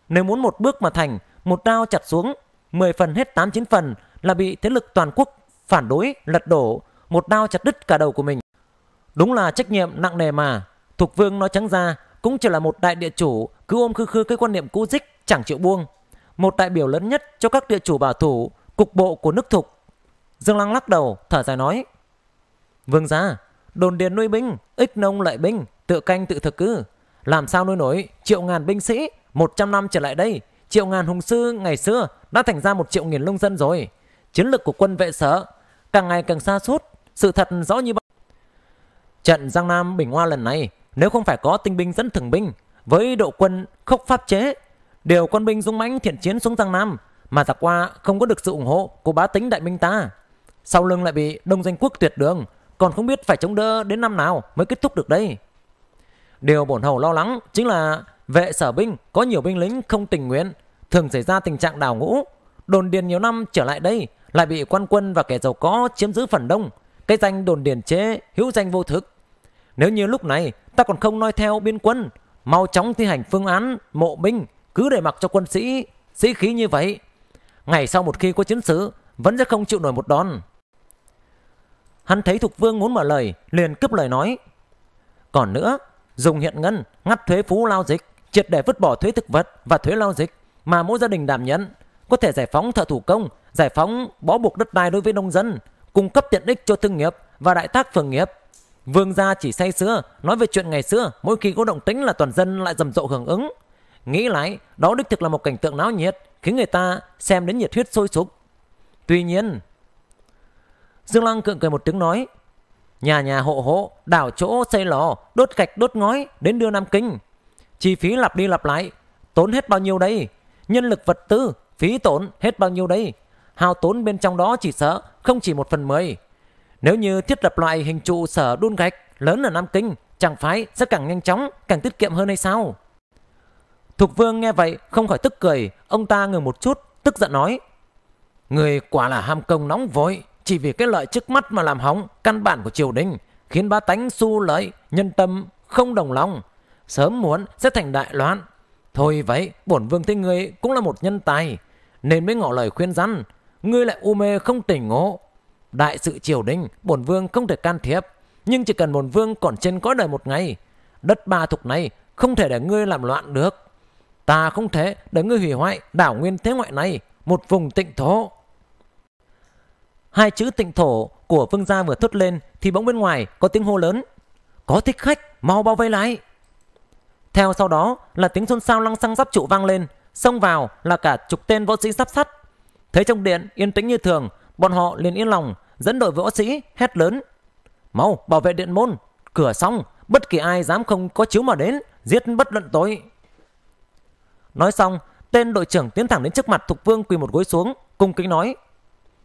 Nếu muốn một bước mà thành, một đao chặt xuống, 10 phần hết 8-9 phần là bị thế lực toàn quốc phản đối, lật đổ, một đao chặt đứt cả đầu của mình. Đúng là trách nhiệm nặng nề mà. Thục Vương nói trắng ra cũng chỉ là một đại địa chủ cứ ôm khư khư cái quan niệm cũ dích chẳng chịu buông, một đại biểu lớn nhất cho các địa chủ bảo thủ cục bộ của nước Thục. Dương Lăng lắc đầu thở dài nói: "Vương gia, đồn điền nuôi binh, ích nông lợi binh, tự canh tự thực cư, làm sao nuôi nổi triệu ngàn binh sĩ. 100 năm trở lại đây, triệu ngàn hùng sư ngày xưa đã thành ra 1.000.000 nông dân rồi. Chiến lược của quân vệ sở càng ngày càng sa sút, sự thật rõ như vậy. Trận Giang Nam Bình Hoa lần này, nếu không phải có tinh binh dẫn thường binh với độ quân khốc pháp chế, điều quân binh dũng mãnh thiện chiến xuống Giang Nam, mà giặc qua không có được sự ủng hộ của bá tính đại minh ta, sau lưng lại bị Đông Danh quốc tuyệt đường, còn không biết phải chống đỡ đến năm nào mới kết thúc được đây. Điều bổn hầu lo lắng chính là vệ sở binh có nhiều binh lính không tình nguyện, thường xảy ra tình trạng đào ngũ. Đồn điền nhiều năm trở lại đây lại bị quan quân và kẻ giàu có chiếm giữ phần đông, cái danh đồn điền chế hữu danh vô thực. Nếu như lúc này ta còn không noi theo biên quân, mau chóng thi hành phương án mộ binh, cứ để mặc cho quân sĩ sĩ khí như vậy, ngày sau một khi có chiến sự vẫn sẽ không chịu nổi một đòn." Hắn thấy Thục Vương muốn mở lời liền cướp lời nói: "Còn nữa, dùng hiện ngân ngắt thuế phú lao dịch, triệt để vứt bỏ thuế thực vật và thuế lao dịch mà mỗi gia đình đảm nhận, có thể giải phóng thợ thủ công, giải phóng bó buộc đất đai đối với nông dân, cung cấp tiện ích cho thương nghiệp và đại tác phường nghiệp. Vương gia chỉ say sưa nói về chuyện ngày xưa, mỗi khi có động tĩnh là toàn dân lại rầm rộ hưởng ứng. Nghĩ lại, đó đích thực là một cảnh tượng náo nhiệt, khiến người ta xem đến nhiệt huyết sôi sục. Tuy nhiên..." Dương Lăng cượng cười một tiếng nói: "Nhà nhà hộ hộ, đảo chỗ xây lò, đốt gạch đốt ngói đến đưa Nam Kinh. Chi phí lặp đi lặp lại, tốn hết bao nhiêu đây? Nhân lực vật tư, phí tổn hết bao nhiêu đây? Hao tốn bên trong đó chỉ sợ không chỉ 1/10. Nếu như thiết lập loại hình trụ sở đun gạch lớn ở Nam Kinh, chẳng phải sẽ càng nhanh chóng, càng tiết kiệm hơn hay sao?" Thục Vương nghe vậy không khỏi tức cười, ông ta ngừng một chút, tức giận nói: "Người quả là ham công nóng vội, chỉ vì cái lợi trước mắt mà làm hỏng căn bản của triều đình, khiến bá tánh xu lợi, nhân tâm không đồng lòng, sớm muộn sẽ thành đại loạn. Thôi vậy, bổn vương thấy ngươi cũng là một nhân tài, nên mới ngỏ lời khuyên răn, ngươi lại u mê không tỉnh ngộ. Đại sự triều đình, bổn vương không thể can thiệp, nhưng chỉ cần bổn vương còn trên cõi đời một ngày, đất Ba Thục này không thể để ngươi làm loạn được. Ta không thể để ngươi hủy hoại đảo nguyên thế ngoại này, một vùng tịnh thổ." Hai chữ tịnh thổ của vương gia vừa thốt lên thì bỗng bên ngoài có tiếng hô lớn: "Có thích khách, mau bao vây lại!" Theo sau đó là tiếng xôn xao lăng xăng giáp trụ vang lên, xông vào là cả chục tên võ sĩ giáp sắt. Thấy trong điện yên tĩnh như thường, bọn họ liền yên lòng, dẫn đội võ sĩ hét lớn: "Mau bảo vệ điện môn, cửa xong, bất kỳ ai dám không có chiếu mà đến, giết bất luận tội. Nói xong, tên đội trưởng tiến thẳng đến trước mặt Thục Vương, quỳ một gối xuống, cung kính nói: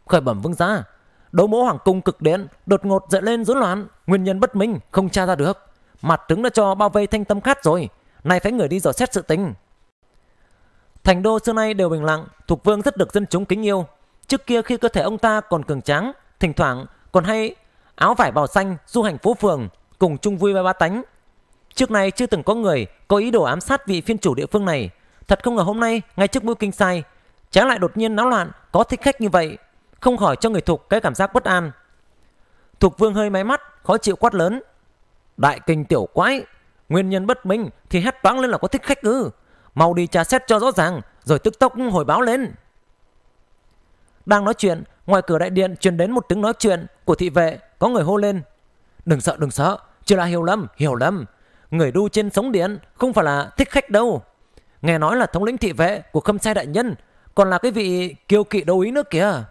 Khởi bẩm vương gia, Đấu Mỗ Hoàng Cung Cực Điện đột ngột dậy lên rối loạn, nguyên nhân bất minh không tra ra được. Mặt tướng đã cho bao vây Thanh Tâm Khát rồi, nay phải người đi dò xét sự tình. Thành đô xưa nay đều bình lặng, Thục Vương rất được dân chúng kính yêu. Trước kia khi cơ thể ông ta còn cường tráng, thỉnh thoảng còn hay áo vải bào xanh du hành phố phường cùng chung vui với ba tánh. Trước nay chưa từng có người có ý đồ ám sát vị phiên chủ địa phương này. Thật không ngờ hôm nay ngay trước mũi kinh sai, trái lại đột nhiên náo loạn, có thích khách như vậy, không khỏi cho người Thục cái cảm giác bất an. Thục Vương hơi máy mắt, khó chịu quát lớn: Đại kinh tiểu quái, nguyên nhân bất minh thì hét toáng lên là có thích khách ư? Mau đi tra xét cho rõ ràng, rồi tức tốc hồi báo lên. Đang nói chuyện, ngoài cửa đại điện truyền đến một tiếng nói chuyện của thị vệ, có người hô lên: Đừng sợ, đừng sợ, chỉ là hiểu lầm. Người đu trên sống điện không phải là thích khách đâu. Nghe nói là thống lĩnh thị vệ của Khâm Sai đại nhân, còn là cái vị kiêu kỵ đấu ý nữa kìa.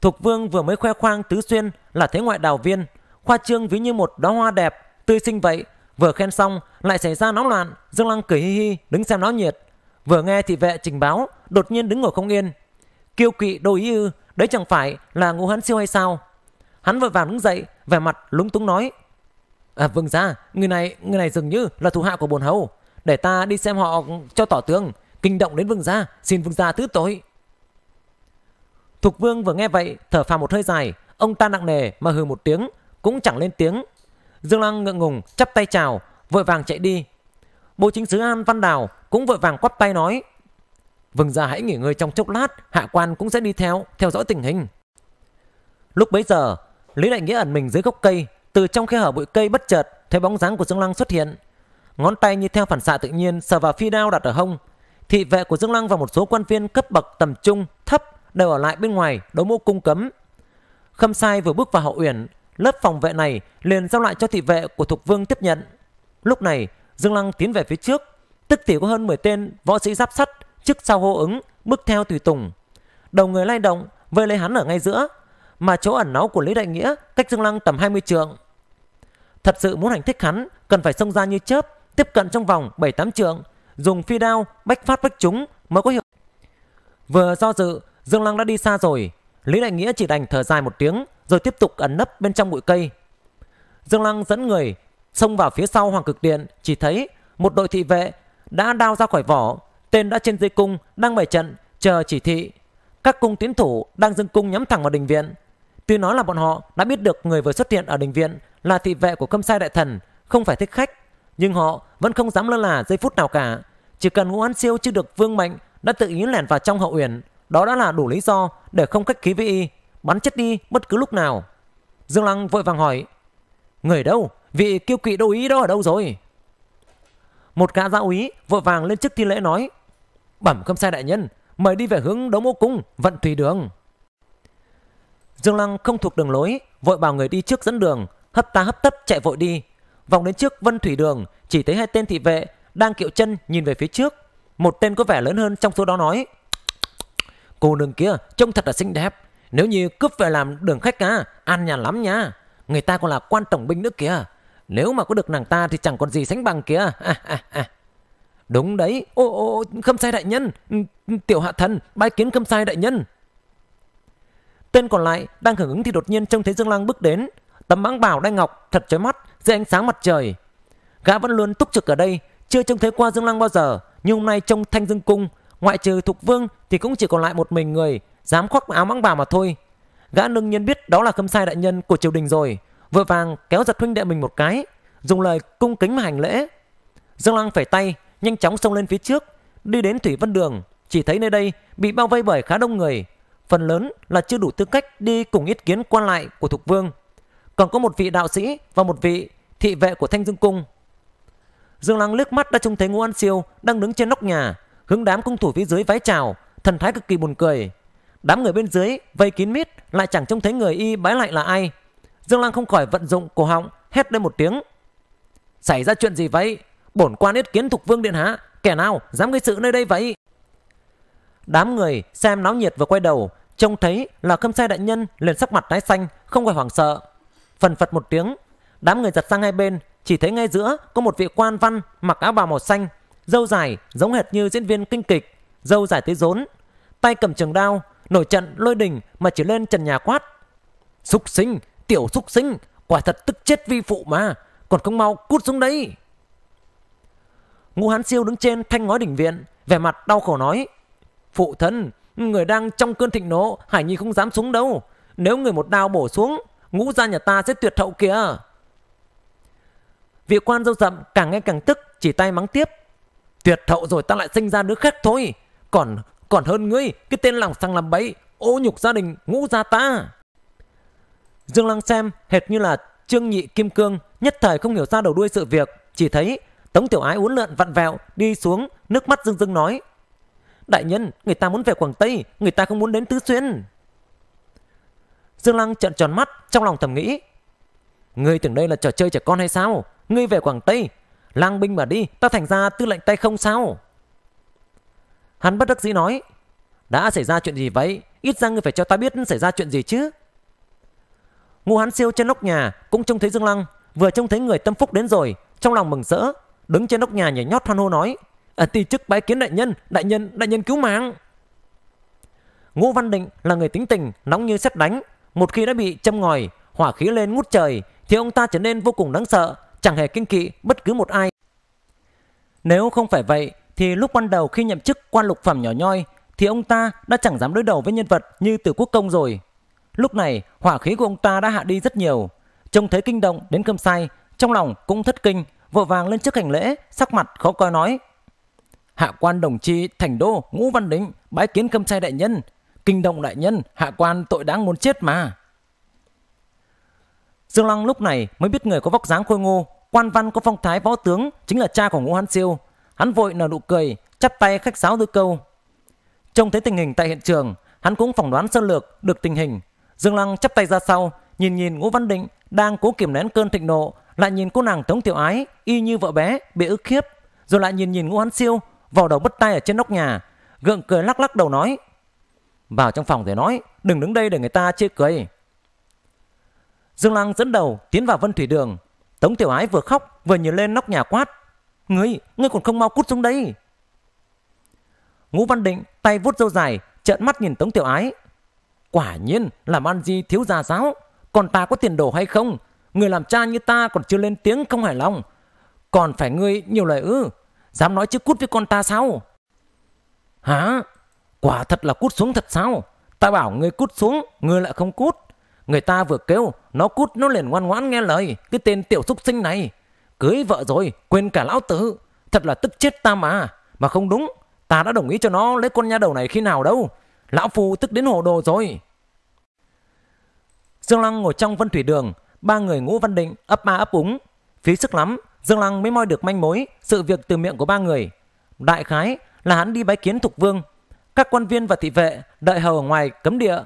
Thục Vương vừa mới khoe khoang Tứ Xuyên là thế ngoại đào viên, khoa trương ví như một đóa hoa đẹp, tươi xinh vậy. Vừa khen xong lại xảy ra náo loạn. Dương Lăng cười hi hi đứng xem náo nhiệt. Vừa nghe thị vệ trình báo, đột nhiên đứng ngồi không yên. Kiêu kỵ đô ý ư? Đấy chẳng phải là Ngũ Hán Siêu hay sao? Hắn vội vàng đứng dậy, vẻ mặt lúng túng nói: Vương gia, người này dường như là thủ hạ của bổn hầu. Để ta đi xem họ cho tỏ tường, kinh động đến vương gia, xin vương gia thứ tội. Thục Vương vừa nghe vậy thở phào một hơi dài, ông ta nặng nề mà hừ một tiếng, cũng chẳng lên tiếng. Dương Lăng ngượng ngùng chắp tay chào, vội vàng chạy đi. Bộ chính sứ An Văn Đào cũng vội vàng quắp tay nói: Vương gia hãy nghỉ ngơi trong chốc lát, hạ quan cũng sẽ đi theo dõi tình hình. Lúc bấy giờ, Lý Đại Nghĩa ẩn mình dưới gốc cây, từ trong khe hở bụi cây bất chợt thấy bóng dáng của Dương Lăng xuất hiện, ngón tay như theo phản xạ tự nhiên sờ vào phi đao đặt ở hông. Thị vệ của Dương Lăng và một số quan viên cấp bậc tầm trung thấp đều ở lại bên ngoài Đấu Mỗ cung cấm. Khâm Sai vừa bước vào hậu uyển, lớp phòng vệ này liền giao lại cho thị vệ của Thục Vương tiếp nhận. Lúc này Dương Lăng tiến về phía trước, tức thì có hơn 10 tên võ sĩ giáp sắt trước sau hô ứng bước theo tùy tùng, đầu người lay động vây lấy hắn ở ngay giữa, mà chỗ ẩn náu của Lý Đại Nghĩa cách Dương Lăng tầm 20 trượng. Thật sự muốn hành thích hắn, cần phải xông ra như chớp, tiếp cận trong vòng 7-8 trượng, dùng phi đao bách phát bách trúng mới có hiệu. Vừa do dự, Dương Lăng đã đi xa rồi. Lý Đại Nghĩa chỉ đành thở dài một tiếng, rồi tiếp tục ẩn nấp bên trong bụi cây. Dương Lăng dẫn người xông vào phía sau Hoàng Cực Điện, chỉ thấy một đội thị vệ đã đao ra khỏi vỏ, tên đã trên dây cung đang bày trận chờ chỉ thị. Các cung tiến thủ đang dâng cung nhắm thẳng vào đình viện. Tuy nói là bọn họ đã biết được người vừa xuất hiện ở đình viện là thị vệ của Khâm Sai đại thần, không phải thích khách, nhưng họ vẫn không dám lơ là giây phút nào cả. Chỉ cần Ngũ Hán Siêu chưa được vương mệnh đã tự ý lẻn vào trong hậu uyển, đó đã là đủ lý do để không khách khí với y, bắn chết đi bất cứ lúc nào. Dương Lăng vội vàng hỏi: Người đâu? Vị kiêu kỵ đô ý đó ở đâu rồi? Một gã gia úy vội vàng lên trước thi lễ nói: Bẩm Khâm Sai đại nhân, mời đi về hướng Đấu Mỗ cung Vận Thủy đường. Dương Lăng không thuộc đường lối, vội bảo người đi trước dẫn đường, hấp tấp chạy vội đi. Vòng đến trước Vân Thủy đường, chỉ thấy hai tên thị vệ đang kiệu chân nhìn về phía trước. Một tên có vẻ lớn hơn trong số đó nói: Cô nương kia trông thật là xinh đẹp, nếu như cướp về làm đường khách à, an nhàn lắm nha. Người ta còn là quan tổng binh nữa kìa, nếu mà có được nàng ta thì chẳng còn gì sánh bằng kìa. Đúng đấy, ô Khâm Sai đại nhân, tiểu hạ thần bái kiến Khâm Sai đại nhân. Tên còn lại đang hưởng ứng thì đột nhiên trông thấy Dương Lăng bước đến, tấm mãng bảo đai ngọc thật chói mắt dưới ánh sáng mặt trời. Gã vẫn luôn túc trực ở đây, chưa trông thấy qua Dương Lăng bao giờ, nhưng hôm nay trong Thanh Dương cung, ngoại trừ Thục Vương thì cũng chỉ còn lại một mình người dám khoác áo mãng bảo mà thôi. Gã đương nhiên biết đó là Khâm Sai đại nhân của triều đình rồi, vội vàng kéo giật huynh đệ mình một cái, dùng lời cung kính mà hành lễ. Dương Lăng phẩy tay nhanh chóng xông lên phía trước, đi đến Thủy Vân đường, chỉ thấy nơi đây bị bao vây bởi khá đông người, phần lớn là chưa đủ tư cách đi cùng yết kiến quan lại của Thục Vương, còn có một vị đạo sĩ và một vị thị vệ của Thanh Dương cung. Dương Lăng liếc mắt đã trông thấy Ngũ Hán Siêu đang đứng trên nóc nhà, hướng đám cung thủ phía dưới vái chào, thần thái cực kỳ buồn cười. Đám người bên dưới vây kín mít, lại chẳng trông thấy người y bái lại là ai. Dương Lăng không khỏi vận dụng cổ họng hét lên một tiếng: Xảy ra chuyện gì vậy? Bổn quan yết kiến Thục Vương điện hạ, kẻ nào dám gây sự nơi đây vậy? Đám người xem náo nhiệt và quay đầu, trông thấy là Khâm Sai đại nhân, liền sắc mặt tái xanh, không khỏi hoảng sợ. Phần phật một tiếng, Đám người giật sang hai bên, chỉ thấy ngay giữa có một vị quan văn mặc áo bào màu xanh, râu dài giống hệt như diễn viên kinh kịch, râu dài tới rốn, tay cầm trường đao, nổi trận lôi đình mà chỉ lên trần nhà quát: "Súc sinh, tiểu súc sinh, quả thật tức chết vi phụ mà, còn không mau cút xuống đấy!" Ngũ Hán Siêu đứng trên thanh ngói đỉnh viện, vẻ mặt đau khổ nói: "Phụ thân, người đang trong cơn thịnh nộ, Hải Nhi không dám xuống đâu. Nếu người một đao bổ xuống, Ngũ gia nhà ta sẽ tuyệt hậu kìa." Vị quan râu rậm càng nghe càng tức, chỉ tay mắng tiếp: "Tuyệt hậu rồi ta lại sinh ra đứa khác thôi, còn hơn ngươi, cái tên lòng sang làm bẫy, ô nhục gia đình Ngũ gia ta." Dương Lăng xem hệt như là Trương Nhị Kim Cương, nhất thời không hiểu ra đầu đuôi sự việc, chỉ thấy Tống Tiểu Ái uốn lượn vặn vẹo đi xuống, nước mắt rưng rưng nói: "Đại nhân, người ta muốn về Quảng Tây, người ta không muốn đến Tứ Xuyên." Dương Lăng trợn tròn mắt, trong lòng thầm nghĩ: "Ngươi tưởng đây là trò chơi trẻ con hay sao? Ngươi về Quảng Tây, lang binh mà đi, ta thành ra tư lệnh tay không sao?" Hắn bất đắc dĩ nói: "Đã xảy ra chuyện gì vậy? Ít ra ngươi phải cho ta biết xảy ra chuyện gì chứ." Ngũ Hán Siêu trên nóc nhà cũng trông thấy Dương Lăng, vừa trông thấy người tâm phúc đến rồi, trong lòng mừng rỡ, đứng trên nóc nhà nhảy nhót hoan hô nói: "Tỳ chức bái kiến đại nhân, đại nhân cứu mạng." Ngũ Văn Định là người tính tình nóng như sét đánh, một khi đã bị châm ngòi, hỏa khí lên ngút trời thì ông ta trở nên vô cùng đáng sợ, chẳng hề kinh kỵ bất cứ một ai. Nếu không phải vậy thì lúc ban đầu khi nhậm chức quan lục phẩm nhỏ nhoi thì ông ta đã chẳng dám đối đầu với nhân vật như Từ Quốc Công rồi. Lúc này hỏa khí của ông ta đã hạ đi rất nhiều, trông thấy kinh động đến Khâm Sai, trong lòng cũng thất kinh, vội vàng lên trước hành lễ, sắc mặt khó coi nói: "Hạ quan đồng chi thành đô Ngũ Văn Định bái kiến Khâm Sai đại nhân, kinh động đại nhân, hạ quan tội đáng muốn chết mà." Dương Lăng lúc này mới biết người có vóc dáng khôi ngô, quan văn có phong thái võ tướng chính là cha của Ngũ Hán Siêu. Hắn vội nở nụ cười, chắp tay khách sáo đôi câu. Trông thấy tình hình tại hiện trường, hắn cũng phỏng đoán sơ lược được tình hình. Dương Lăng chắp tay ra sau, nhìn Ngũ Văn Định đang cố kiềm nén cơn thịnh nộ, lại nhìn cô nàng Tống Tiểu Ái y như vợ bé bị ức khiếp, rồi lại nhìn Ngũ Hán Siêu vào đầu bứt tai ở trên nóc nhà, gượng cười lắc đầu nói: "Vào trong phòng để nói, đừng đứng đây để người ta chê cười." Dương Lăng dẫn đầu tiến vào Vân Thủy Đường. Tống Tiểu Ái vừa khóc vừa nhìn lên nóc nhà quát: Ngươi còn không mau cút xuống đây!" Ngũ Văn Định tay vuốt râu dài, trợn mắt nhìn Tống Tiểu Ái: "Quả nhiên làm ăn gì thiếu gia giáo, còn ta có tiền đồ hay không? Người làm cha như ta còn chưa lên tiếng không hài lòng, còn phải ngươi nhiều lời ư? Dám nói chứ cút với con ta sao?" "Hả? Quả thật là cút xuống thật sao? Ta bảo ngươi cút xuống, ngươi lại không cút. Người ta vừa kêu, nó cút nó liền ngoan ngoãn nghe lời, cái tên tiểu xúc sinh này. Cưới vợ rồi, quên cả lão tử, thật là tức chết ta mà. Mà không đúng, ta đã đồng ý cho nó lấy con nha đầu này khi nào đâu. Lão phu tức đến hồ đồ rồi." Dương Lăng ngồi trong Vân Thủy Đường, ba người Ngũ Văn Định ấp a ấp úng. Phí sức lắm, Dương Lăng mới moi được manh mối sự việc từ miệng của ba người. Đại khái là hắn đi bái kiến Thục Vương, các quan viên và thị vệ đợi hầu ở ngoài cấm địa.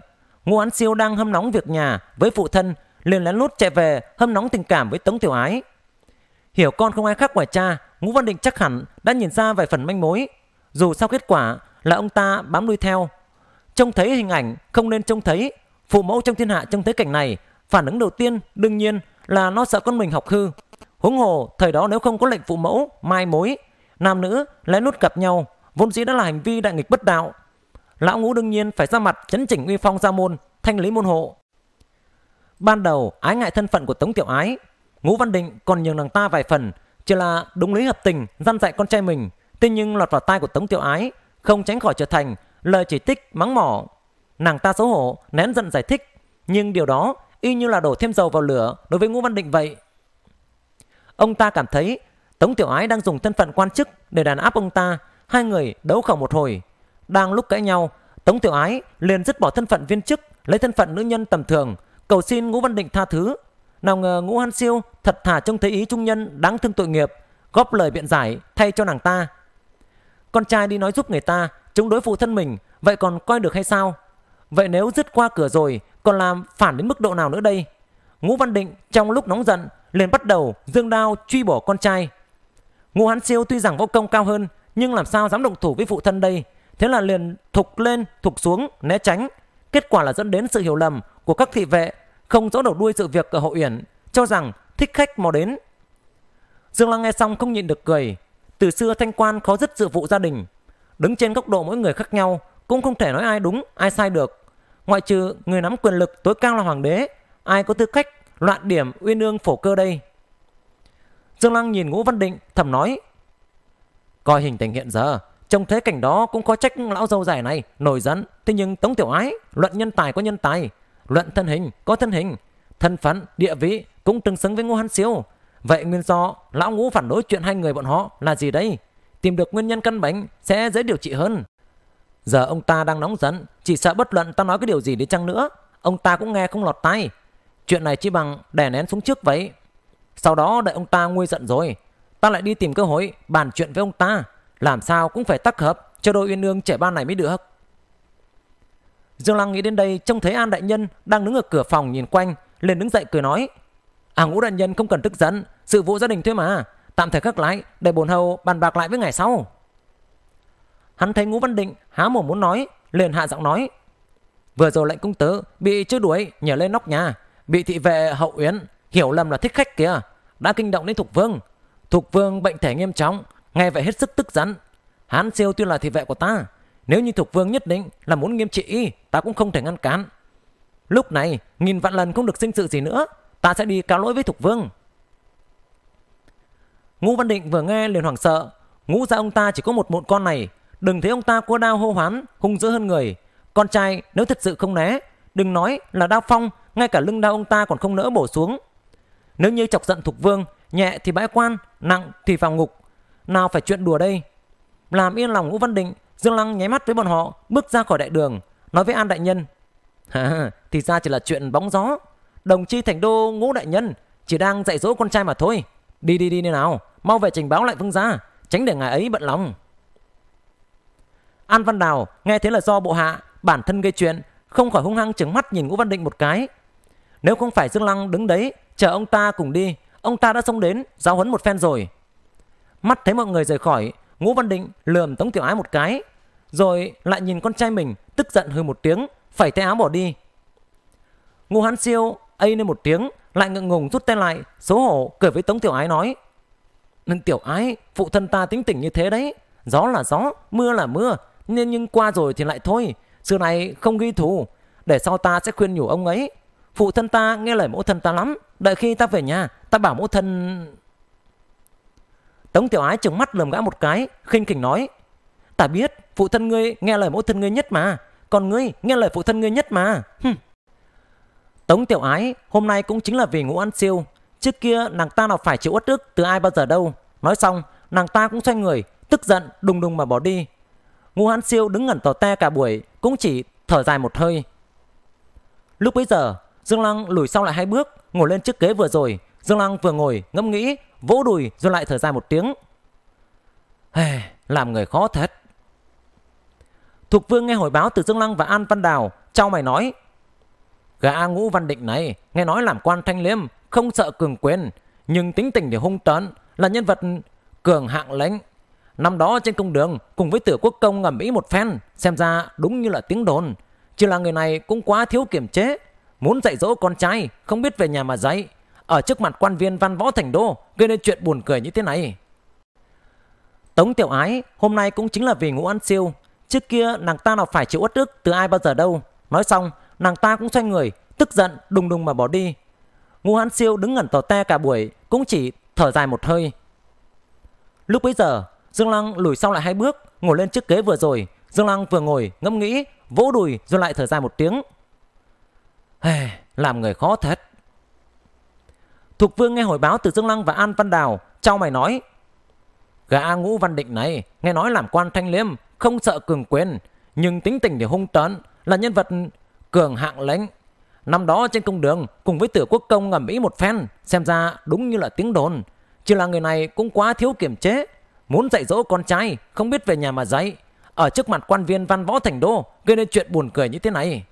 Ngũ Hán Siêu đang hâm nóng việc nhà với phụ thân, liền lén lút chạy về hâm nóng tình cảm với Tống Tiểu Ái. Hiểu con không ai khác ngoài cha, Ngũ Văn Định chắc hẳn đã nhìn ra vài phần manh mối. Dù sao kết quả là ông ta bám đuôi theo, trông thấy hình ảnh không nên trông thấy. Phụ mẫu trong thiên hạ trông thấy cảnh này, phản ứng đầu tiên đương nhiên là nó sợ con mình học hư. Huống hồ thời đó nếu không có lệnh phụ mẫu mai mối, nam nữ lén lút gặp nhau vốn dĩ đã là hành vi đại nghịch bất đạo. Lão Ngũ đương nhiên phải ra mặt chấn chỉnh uy phong gia môn, thanh lý môn hộ. Ban đầu ái ngại thân phận của Tống Tiểu Ái, Ngũ Văn Định còn nhường nàng ta vài phần, chỉ là đúng lý hợp tình răn dạy con trai mình. Tuy nhiên lọt vào tai của Tống Tiểu Ái, không tránh khỏi trở thành lời chỉ trích mắng mỏ. Nàng ta xấu hổ nén giận giải thích, nhưng điều đó y như là đổ thêm dầu vào lửa đối với Ngũ Văn Định vậy. Ông ta cảm thấy Tống Tiểu Ái đang dùng thân phận quan chức để đàn áp ông ta. Hai người đấu khẩu một hồi, đang lúc cãi nhau, Tống Tiểu Ái liền dứt bỏ thân phận viên chức, lấy thân phận nữ nhân tầm thường, cầu xin Ngũ Văn Định tha thứ. Nào ngờ Ngũ Hán Siêu thật thà trông thấy ý trung nhân đáng thương tội nghiệp, góp lời biện giải thay cho nàng ta. Con trai đi nói giúp người ta chống đối phụ thân mình, vậy còn coi được hay sao? Vậy nếu dứt qua cửa rồi còn làm phản đến mức độ nào nữa đây? Ngũ Văn Định trong lúc nóng giận liền bắt đầu giương đao truy bổ con trai. Ngũ Hán Siêu tuy rằng võ công cao hơn, nhưng làm sao dám động thủ với phụ thân đây? Thế là liền thục lên thục xuống né tránh, kết quả là dẫn đến sự hiểu lầm của các thị vệ không rõ đầu đuôi sự việc ở hậu uyển, cho rằng thích khách mau đến. Dương Lăng nghe xong không nhịn được cười. Từ xưa thanh quan khó dứt sự vụ gia đình, đứng trên góc độ mỗi người khác nhau, cũng không thể nói ai đúng ai sai được. Ngoại trừ người nắm quyền lực tối cao là hoàng đế, ai có tư cách loạn điểm uyên ương phổ cơ đây? Dương Lăng nhìn Ngũ Văn Định thầm nói, coi hình tình hiện giờ, trong thế cảnh đó cũng có trách lão dâu dài này nổi giận. Thế nhưng Tống Tiểu Ái luận nhân tài có nhân tài, luận thân hình có thân hình, thân phận địa vị cũng tương xứng với Ngũ Hán Siêu. Vậy nguyên do lão Ngũ phản đối chuyện hai người bọn họ là gì đây? Tìm được nguyên nhân căn bệnh sẽ dễ điều trị hơn. Giờ ông ta đang nóng giận, chỉ sợ bất luận ta nói cái điều gì đi chăng nữa, ông ta cũng nghe không lọt tai. Chuyện này chỉ bằng đè nén xuống trước vậy, sau đó đợi ông ta nguôi giận rồi ta lại đi tìm cơ hội bàn chuyện với ông ta. Làm sao cũng phải tác hợp cho đôi uyên ương trẻ ban này mới được. Dương Lăng nghĩ đến đây, trông thấy An đại nhân đang đứng ở cửa phòng nhìn quanh, liền đứng dậy cười nói, Ngũ đại nhân không cần tức giận, sự vụ gia đình thôi mà, tạm thời khắc lại để bổn hầu bàn bạc lại với ngày sau. Hắn thấy Ngũ Văn Định há mồm muốn nói, liền hạ giọng nói, vừa rồi lệnh công tử bị chư đuổi nhảy lên nóc nhà, bị thị vệ hậu uyển hiểu lầm là thích khách kìa, đã kinh động đến Thục Vương. Thục Vương bệnh thể nghiêm trọng, nghe vậy hết sức tức giận. Hán Siêu tuy là thị vệ của ta, nếu như Thục Vương nhất định là muốn nghiêm trị y, ta cũng không thể ngăn cản. Lúc này nghìn vạn lần không được sinh sự gì nữa, ta sẽ đi cáo lỗi với Thục Vương. Ngũ Văn Định vừa nghe liền hoảng sợ. Ngũ gia ông ta chỉ có một mụn con này, đừng thấy ông ta cua đao hô hoán hung dữ hơn người. Con trai nếu thật sự không né, đừng nói là đao phong, ngay cả lưng đao ông ta còn không nỡ bổ xuống. Nếu như chọc giận Thục Vương, nhẹ thì bãi quan, nặng thì vào ngục, nào phải chuyện đùa đây. Làm yên lòng Ngũ Văn Định, Dương Lăng nháy mắt với bọn họ, bước ra khỏi đại đường, nói với An đại nhân, thì ra chỉ là chuyện bóng gió. Đồng chí thành đô Ngũ đại nhân chỉ đang dạy dỗ con trai mà thôi. Đi nào, mau về trình báo lại vương gia, tránh để ngài ấy bận lòng. An Văn Đào nghe thế là do bộ hạ bản thân gây chuyện, không khỏi hung hăng trừng mắt nhìn Ngũ Văn Định một cái. Nếu không phải Dương Lăng đứng đấy chờ ông ta cùng đi, ông ta đã xông đến giáo huấn một phen rồi. Mắt thấy mọi người rời khỏi, Ngũ Văn Định lườm Tống Tiểu Ái một cái, rồi lại nhìn con trai mình, tức giận hừ một tiếng, phẩy tay áo bỏ đi. Ngũ Hán Siêu ây lên một tiếng, lại ngượng ngùng rút tay lại, xấu hổ cười với Tống Tiểu Ái nói, nên Tiểu Ái, phụ thân ta tính tình như thế đấy, gió là gió, mưa là mưa, nên nhưng qua rồi thì lại thôi, xưa này không ghi thù, để sau ta sẽ khuyên nhủ ông ấy. Phụ thân ta nghe lời mẫu thân ta lắm, đợi khi ta về nhà ta bảo mẫu thân. Tống Tiểu Ái trừng mắt lườm gã một cái, khinh khỉnh nói, ta biết phụ thân ngươi nghe lời mẫu thân ngươi nhất mà, còn ngươi nghe lời phụ thân ngươi nhất mà. Tống Tiểu Ái hôm nay cũng chính là vì Ngũ Hán Siêu, trước kia nàng ta nào phải chịu uất ức từ ai bao giờ đâu. Nói xong nàng ta cũng xoay người, tức giận đùng đùng mà bỏ đi. Ngũ Hán Siêu đứng ngẩn tò te cả buổi, cũng chỉ thở dài một hơi. Lúc bấy giờ Dương Lăng lùi sau lại hai bước, ngồi lên chiếc ghế vừa rồi. Dương Lăng vừa ngồi ngẫm nghĩ, vỗ đùi rồi lại thở dài một tiếng. Làm người khó thật. Thục Vương nghe hồi báo từ Dương Lăng và An Văn Đào, chau mày nói, gã Ngũ Văn Định này nghe nói làm quan thanh liêm, không sợ cường quyền, nhưng tính tình thì hung tợn, là nhân vật cường hạng lãnh. Năm đó trên công đường cùng với Tử Quốc Công ngầm ĩ một phen, xem ra đúng như là tiếng đồn. Chỉ là người này cũng quá thiếu kiểm chế, muốn dạy dỗ con trai không biết về nhà mà dạy, ở trước mặt quan viên văn võ thành đô gây nên chuyện buồn cười như thế này. Tống Tiểu Ái hôm nay cũng chính là vì Ngũ Hán Siêu, trước kia nàng ta nào phải chịu uất ức từ ai bao giờ đâu. Nói xong nàng ta cũng xoay người, tức giận đùng đùng mà bỏ đi. Ngũ Hán Siêu đứng ngẩn tò te cả buổi, cũng chỉ thở dài một hơi. Lúc bấy giờ Dương Lăng lùi sau lại hai bước, ngồi lên chiếc ghế vừa rồi. Dương Lăng vừa ngồi ngẫm nghĩ, vỗ đùi rồi lại thở dài một tiếng. Làm người khó thật. Thục Vương nghe hồi báo từ Dương Lăng và An Văn Đào, chau mày nói, gã Ngũ Văn Định này nghe nói làm quan thanh liêm, không sợ cường quyền, nhưng tính tình thì hung tợn, là nhân vật cường hạng lãnh. Năm đó trên công đường cùng với Tử Quốc Công ngầm ĩ một phen, xem ra đúng như là tiếng đồn. Chỉ là người này cũng quá thiếu kiểm chế, muốn dạy dỗ con trai không biết về nhà mà dạy, ở trước mặt quan viên văn võ thành đô gây nên chuyện buồn cười như thế này.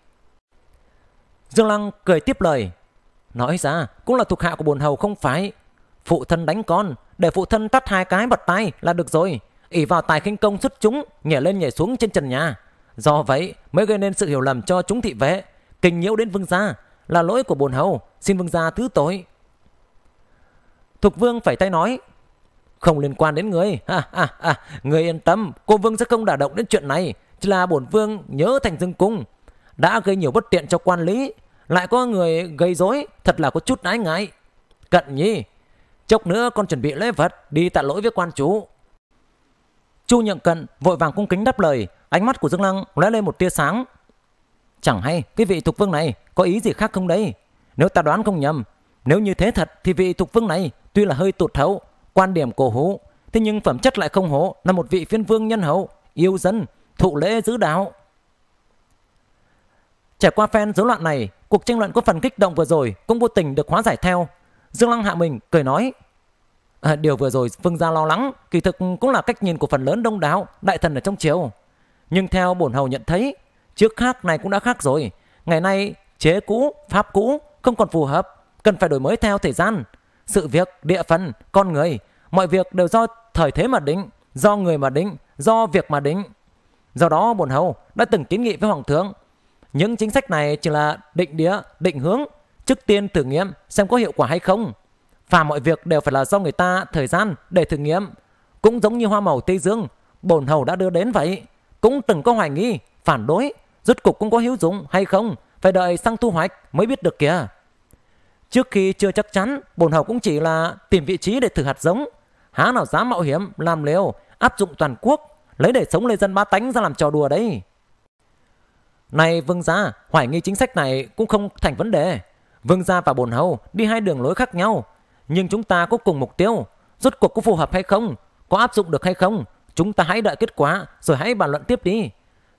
Dương Lăng cười tiếp lời, nói ra cũng là thuộc hạ của bổn hầu không phải. Phụ thân đánh con, để phụ thân tát hai cái bật tay là được rồi, ỷ vào tài khinh công xuất chúng, nhảy lên nhảy xuống trên trần nhà, do vậy mới gây nên sự hiểu lầm cho chúng thị vệ, kinh nhiễu đến vương gia, là lỗi của bổn hầu, xin vương gia thứ tội. Thục Vương phẩy tay nói, không liên quan đến ngươi. Ngươi yên tâm, cô Vương sẽ không đả động đến chuyện này. Chỉ là bổn Vương nhớ Thành Dương Cung đã gây nhiều bất tiện cho quan lý, lại có người gây rối, thật là có chút ái ngại. Cận Nhi, chốc nữa con chuẩn bị lễ vật đi tạ lỗi với quan chú. Chu Nhượng Cận vội vàng cung kính đáp lời. Ánh mắt của Dương Lăng lóe lên một tia sáng. Chẳng hay cái vị Thục Vương này có ý gì khác không đấy? Nếu ta đoán không nhầm, nếu như thế thật thì vị Thục Vương này tuy là hơi tụt hậu, quan điểm cổ hủ, thế nhưng phẩm chất lại không hổ là một vị phiên vương nhân hậu, yêu dân, thụ lễ giữ đạo. Trải qua phen rối loạn này, cuộc tranh luận có phần kích động vừa rồi cũng vô tình được hóa giải theo. Dương Lăng hạ mình cười nói, điều vừa rồi Vương gia lo lắng kỳ thực cũng là cách nhìn của phần lớn đông đảo đại thần ở trong triều. Nhưng theo bổn hầu nhận thấy, trước khác này cũng đã khác rồi. Ngày nay chế cũ, pháp cũ không còn phù hợp, cần phải đổi mới theo thời gian. Sự việc, địa phần, con người, mọi việc đều do thời thế mà định, do người mà định, do việc mà định. Do đó bổn hầu đã từng kiến nghị với Hoàng thượng, những chính sách này chỉ là định địa, định hướng, trước tiên thử nghiệm xem có hiệu quả hay không. Và mọi việc đều phải là do người ta thời gian để thử nghiệm. Cũng giống như hoa màu Tây Dương, bổn hầu đã đưa đến vậy, cũng từng có hoài nghi, phản đối, rốt cục cũng có hữu dụng hay không, phải đợi sang thu hoạch mới biết được kìa. Trước khi chưa chắc chắn, bổn hầu cũng chỉ là tìm vị trí để thử hạt giống, há nào dám mạo hiểm, làm liều, áp dụng toàn quốc, lấy đời sống lê dân ba tánh ra làm trò đùa đấy. Này Vương gia, hoài nghi chính sách này cũng không thành vấn đề. Vương gia và bổn hầu đi hai đường lối khác nhau, nhưng chúng ta có cùng mục tiêu, rốt cuộc có phù hợp hay không, có áp dụng được hay không, chúng ta hãy đợi kết quả rồi hãy bàn luận tiếp đi.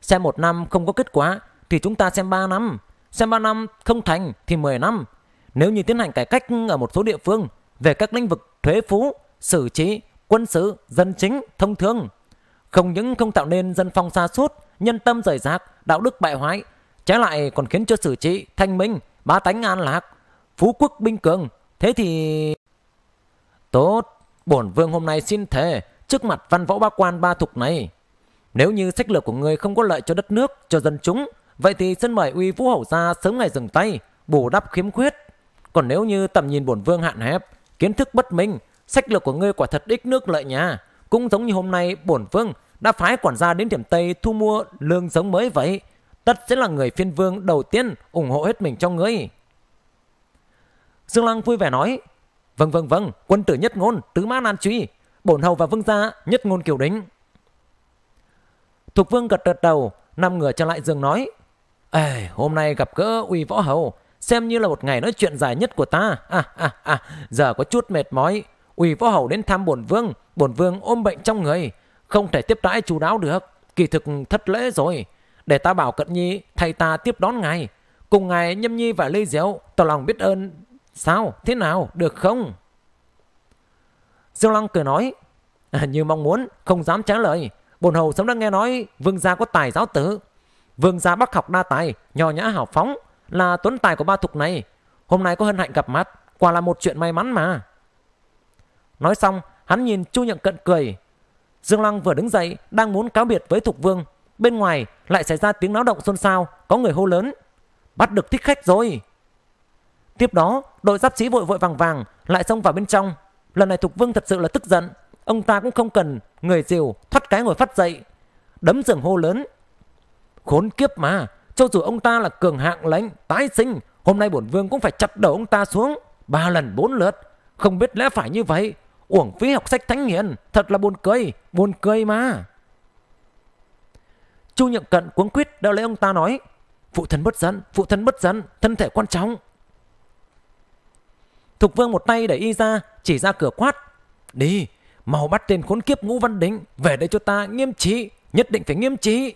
Xem 1 năm không có kết quả thì chúng ta xem 3 năm, xem 3 năm không thành thì 10 năm. Nếu như tiến hành cải cách ở một số địa phương về các lĩnh vực thuế phú, xử trí, quân sự, dân chính, thông thương, không những không tạo nên dân phong sa sút, nhân tâm rời rạc, đạo đức bại hoại, trái lại còn khiến cho xử trị thanh minh, bá tánh an lạc, phú quốc binh cường. Thế thì tốt, bổn vương hôm nay xin thề trước mặt văn võ ba quan ba thục này, nếu như sách lược của người không có lợi cho đất nước, cho dân chúng, vậy thì xin mời Uy Vũ hầu gia sớm ngày dừng tay, bù đắp khiếm khuyết. Còn nếu như tầm nhìn bổn vương hạn hẹp, kiến thức bất minh, sách lược của ngươi quả thật ích nước lợi nhà, cũng giống như hôm nay bổn vương đã phái quản gia đến Thiểm Tây thu mua lương giống mới vậy, tất sẽ là người phiên vương đầu tiên ủng hộ hết mình cho ngươi. Dương Lăng vui vẻ nói, vâng, quân tử nhất ngôn, tứ mã nan truy, bổn hầu và vương gia nhất ngôn kiều đính. Thục Vương gật đầu, nằm ngửa trở lại giường nói, hôm nay gặp gỡ Uy Võ hầu xem như là một ngày nói chuyện dài nhất của ta. Giờ có chút mệt mỏi. Uy Võ hầu đến thăm bổn vương ôm bệnh trong người, không thể tiếp đãi chú đáo được, kỳ thực thất lễ rồi. Để ta bảo Cận Nhi thay ta tiếp đón ngài, cùng ngài nhâm nhi và ly rượu, tỏ lòng biết ơn. Sao, thế nào, được không? Dương Lăng cười nói, như mong muốn, không dám trả lời. Bổn hầu sớm đã nghe nói vương gia có tài giáo tử, vương gia bác học đa tài, nho nhã hào phóng, là tuấn tài của ba thục này. Hôm nay có hân hạnh gặp mặt, quả là một chuyện may mắn mà. Nói xong, hắn nhìn Chu Nhượng Cận cười. Dương Lăng vừa đứng dậy, đang muốn cáo biệt với Thục Vương, bên ngoài lại xảy ra tiếng náo động xôn xao, có người hô lớn, bắt được thích khách rồi. Tiếp đó, đội giáp sĩ vội vàng lại xông vào bên trong. Lần này Thục Vương thật sự là tức giận, ông ta cũng không cần người dìu, thoát cái ngồi phát dậy, đấm giường hô lớn, khốn kiếp mà, cho dù ông ta là cường hạng lãnh tái sinh, hôm nay bổn vương cũng phải chặt đầu ông ta xuống 3 lần 4 lượt, không biết lẽ phải như vậy, uổng phí học sách thánh hiền, thật là buồn cười mà. Chu Nhượng Cận cuống quýt đỡ lấy ông ta nói, phụ thần bất giận, thân thể quan trọng. Thục Vương một tay đẩy y ra, chỉ ra cửa quát, đi, mau bắt tên khốn kiếp Ngũ Văn Định về đây cho ta nghiêm trị, nhất định phải nghiêm trị.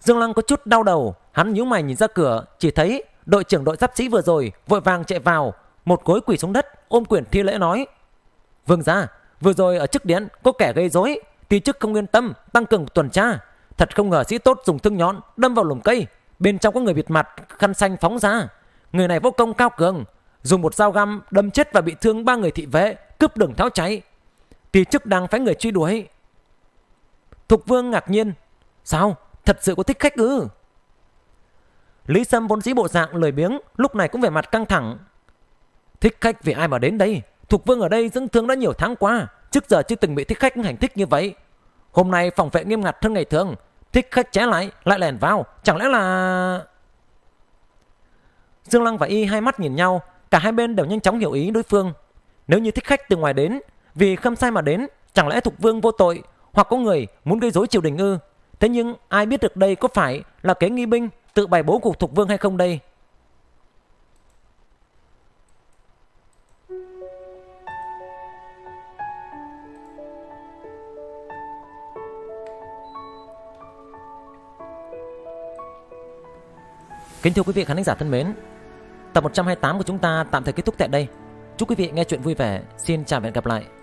Dương Lăng có chút đau đầu, hắn nhíu mày nhìn ra cửa, chỉ thấy đội trưởng đội giáp sĩ vừa rồi vội vàng chạy vào, một gối quỳ xuống đất, ôm quyền thi lễ nói, vương gia, vừa rồi ở trước điện có kẻ gây rối, tí chức không yên tâm, tăng cường tuần tra, thật không ngờ sĩ tốt dùng thương nhọn đâm vào lùm cây, bên trong có người bịt mặt khăn xanh phóng ra, người này võ công cao cường, dùng một dao găm đâm chết và bị thương 3 người thị vệ, cướp đường tháo chạy, tí chức đang phái người truy đuổi. Thục Vương ngạc nhiên, sao, thật sự có thích khách ư? Lý Sâm vốn dĩ bộ dạng lười biếng, lúc này cũng vẻ mặt căng thẳng. Thích khách vì ai mà đến đây? Thục vương ở đây dưỡng thương đã nhiều tháng qua, trước giờ chưa từng bị thích khách hành thích như vậy. Hôm nay phòng vệ nghiêm ngặt hơn ngày thường, thích khách ché lại lèn vào, chẳng lẽ là... Dương Lăng và Y hai mắt nhìn nhau, cả hai bên đều nhanh chóng hiểu ý đối phương. Nếu như thích khách từ ngoài đến, vì khâm sai mà đến, chẳng lẽ Thục Vương vô tội, hoặc có người muốn gây rối triều đình ư? Thế nhưng ai biết được đây có phải là kế nghi binh tự bày bố của Thục Vương hay không đây? Kính thưa quý vị khán thính giả thân mến, tập 128 của chúng ta tạm thời kết thúc tại đây. Chúc quý vị nghe chuyện vui vẻ. Xin chào và hẹn gặp lại.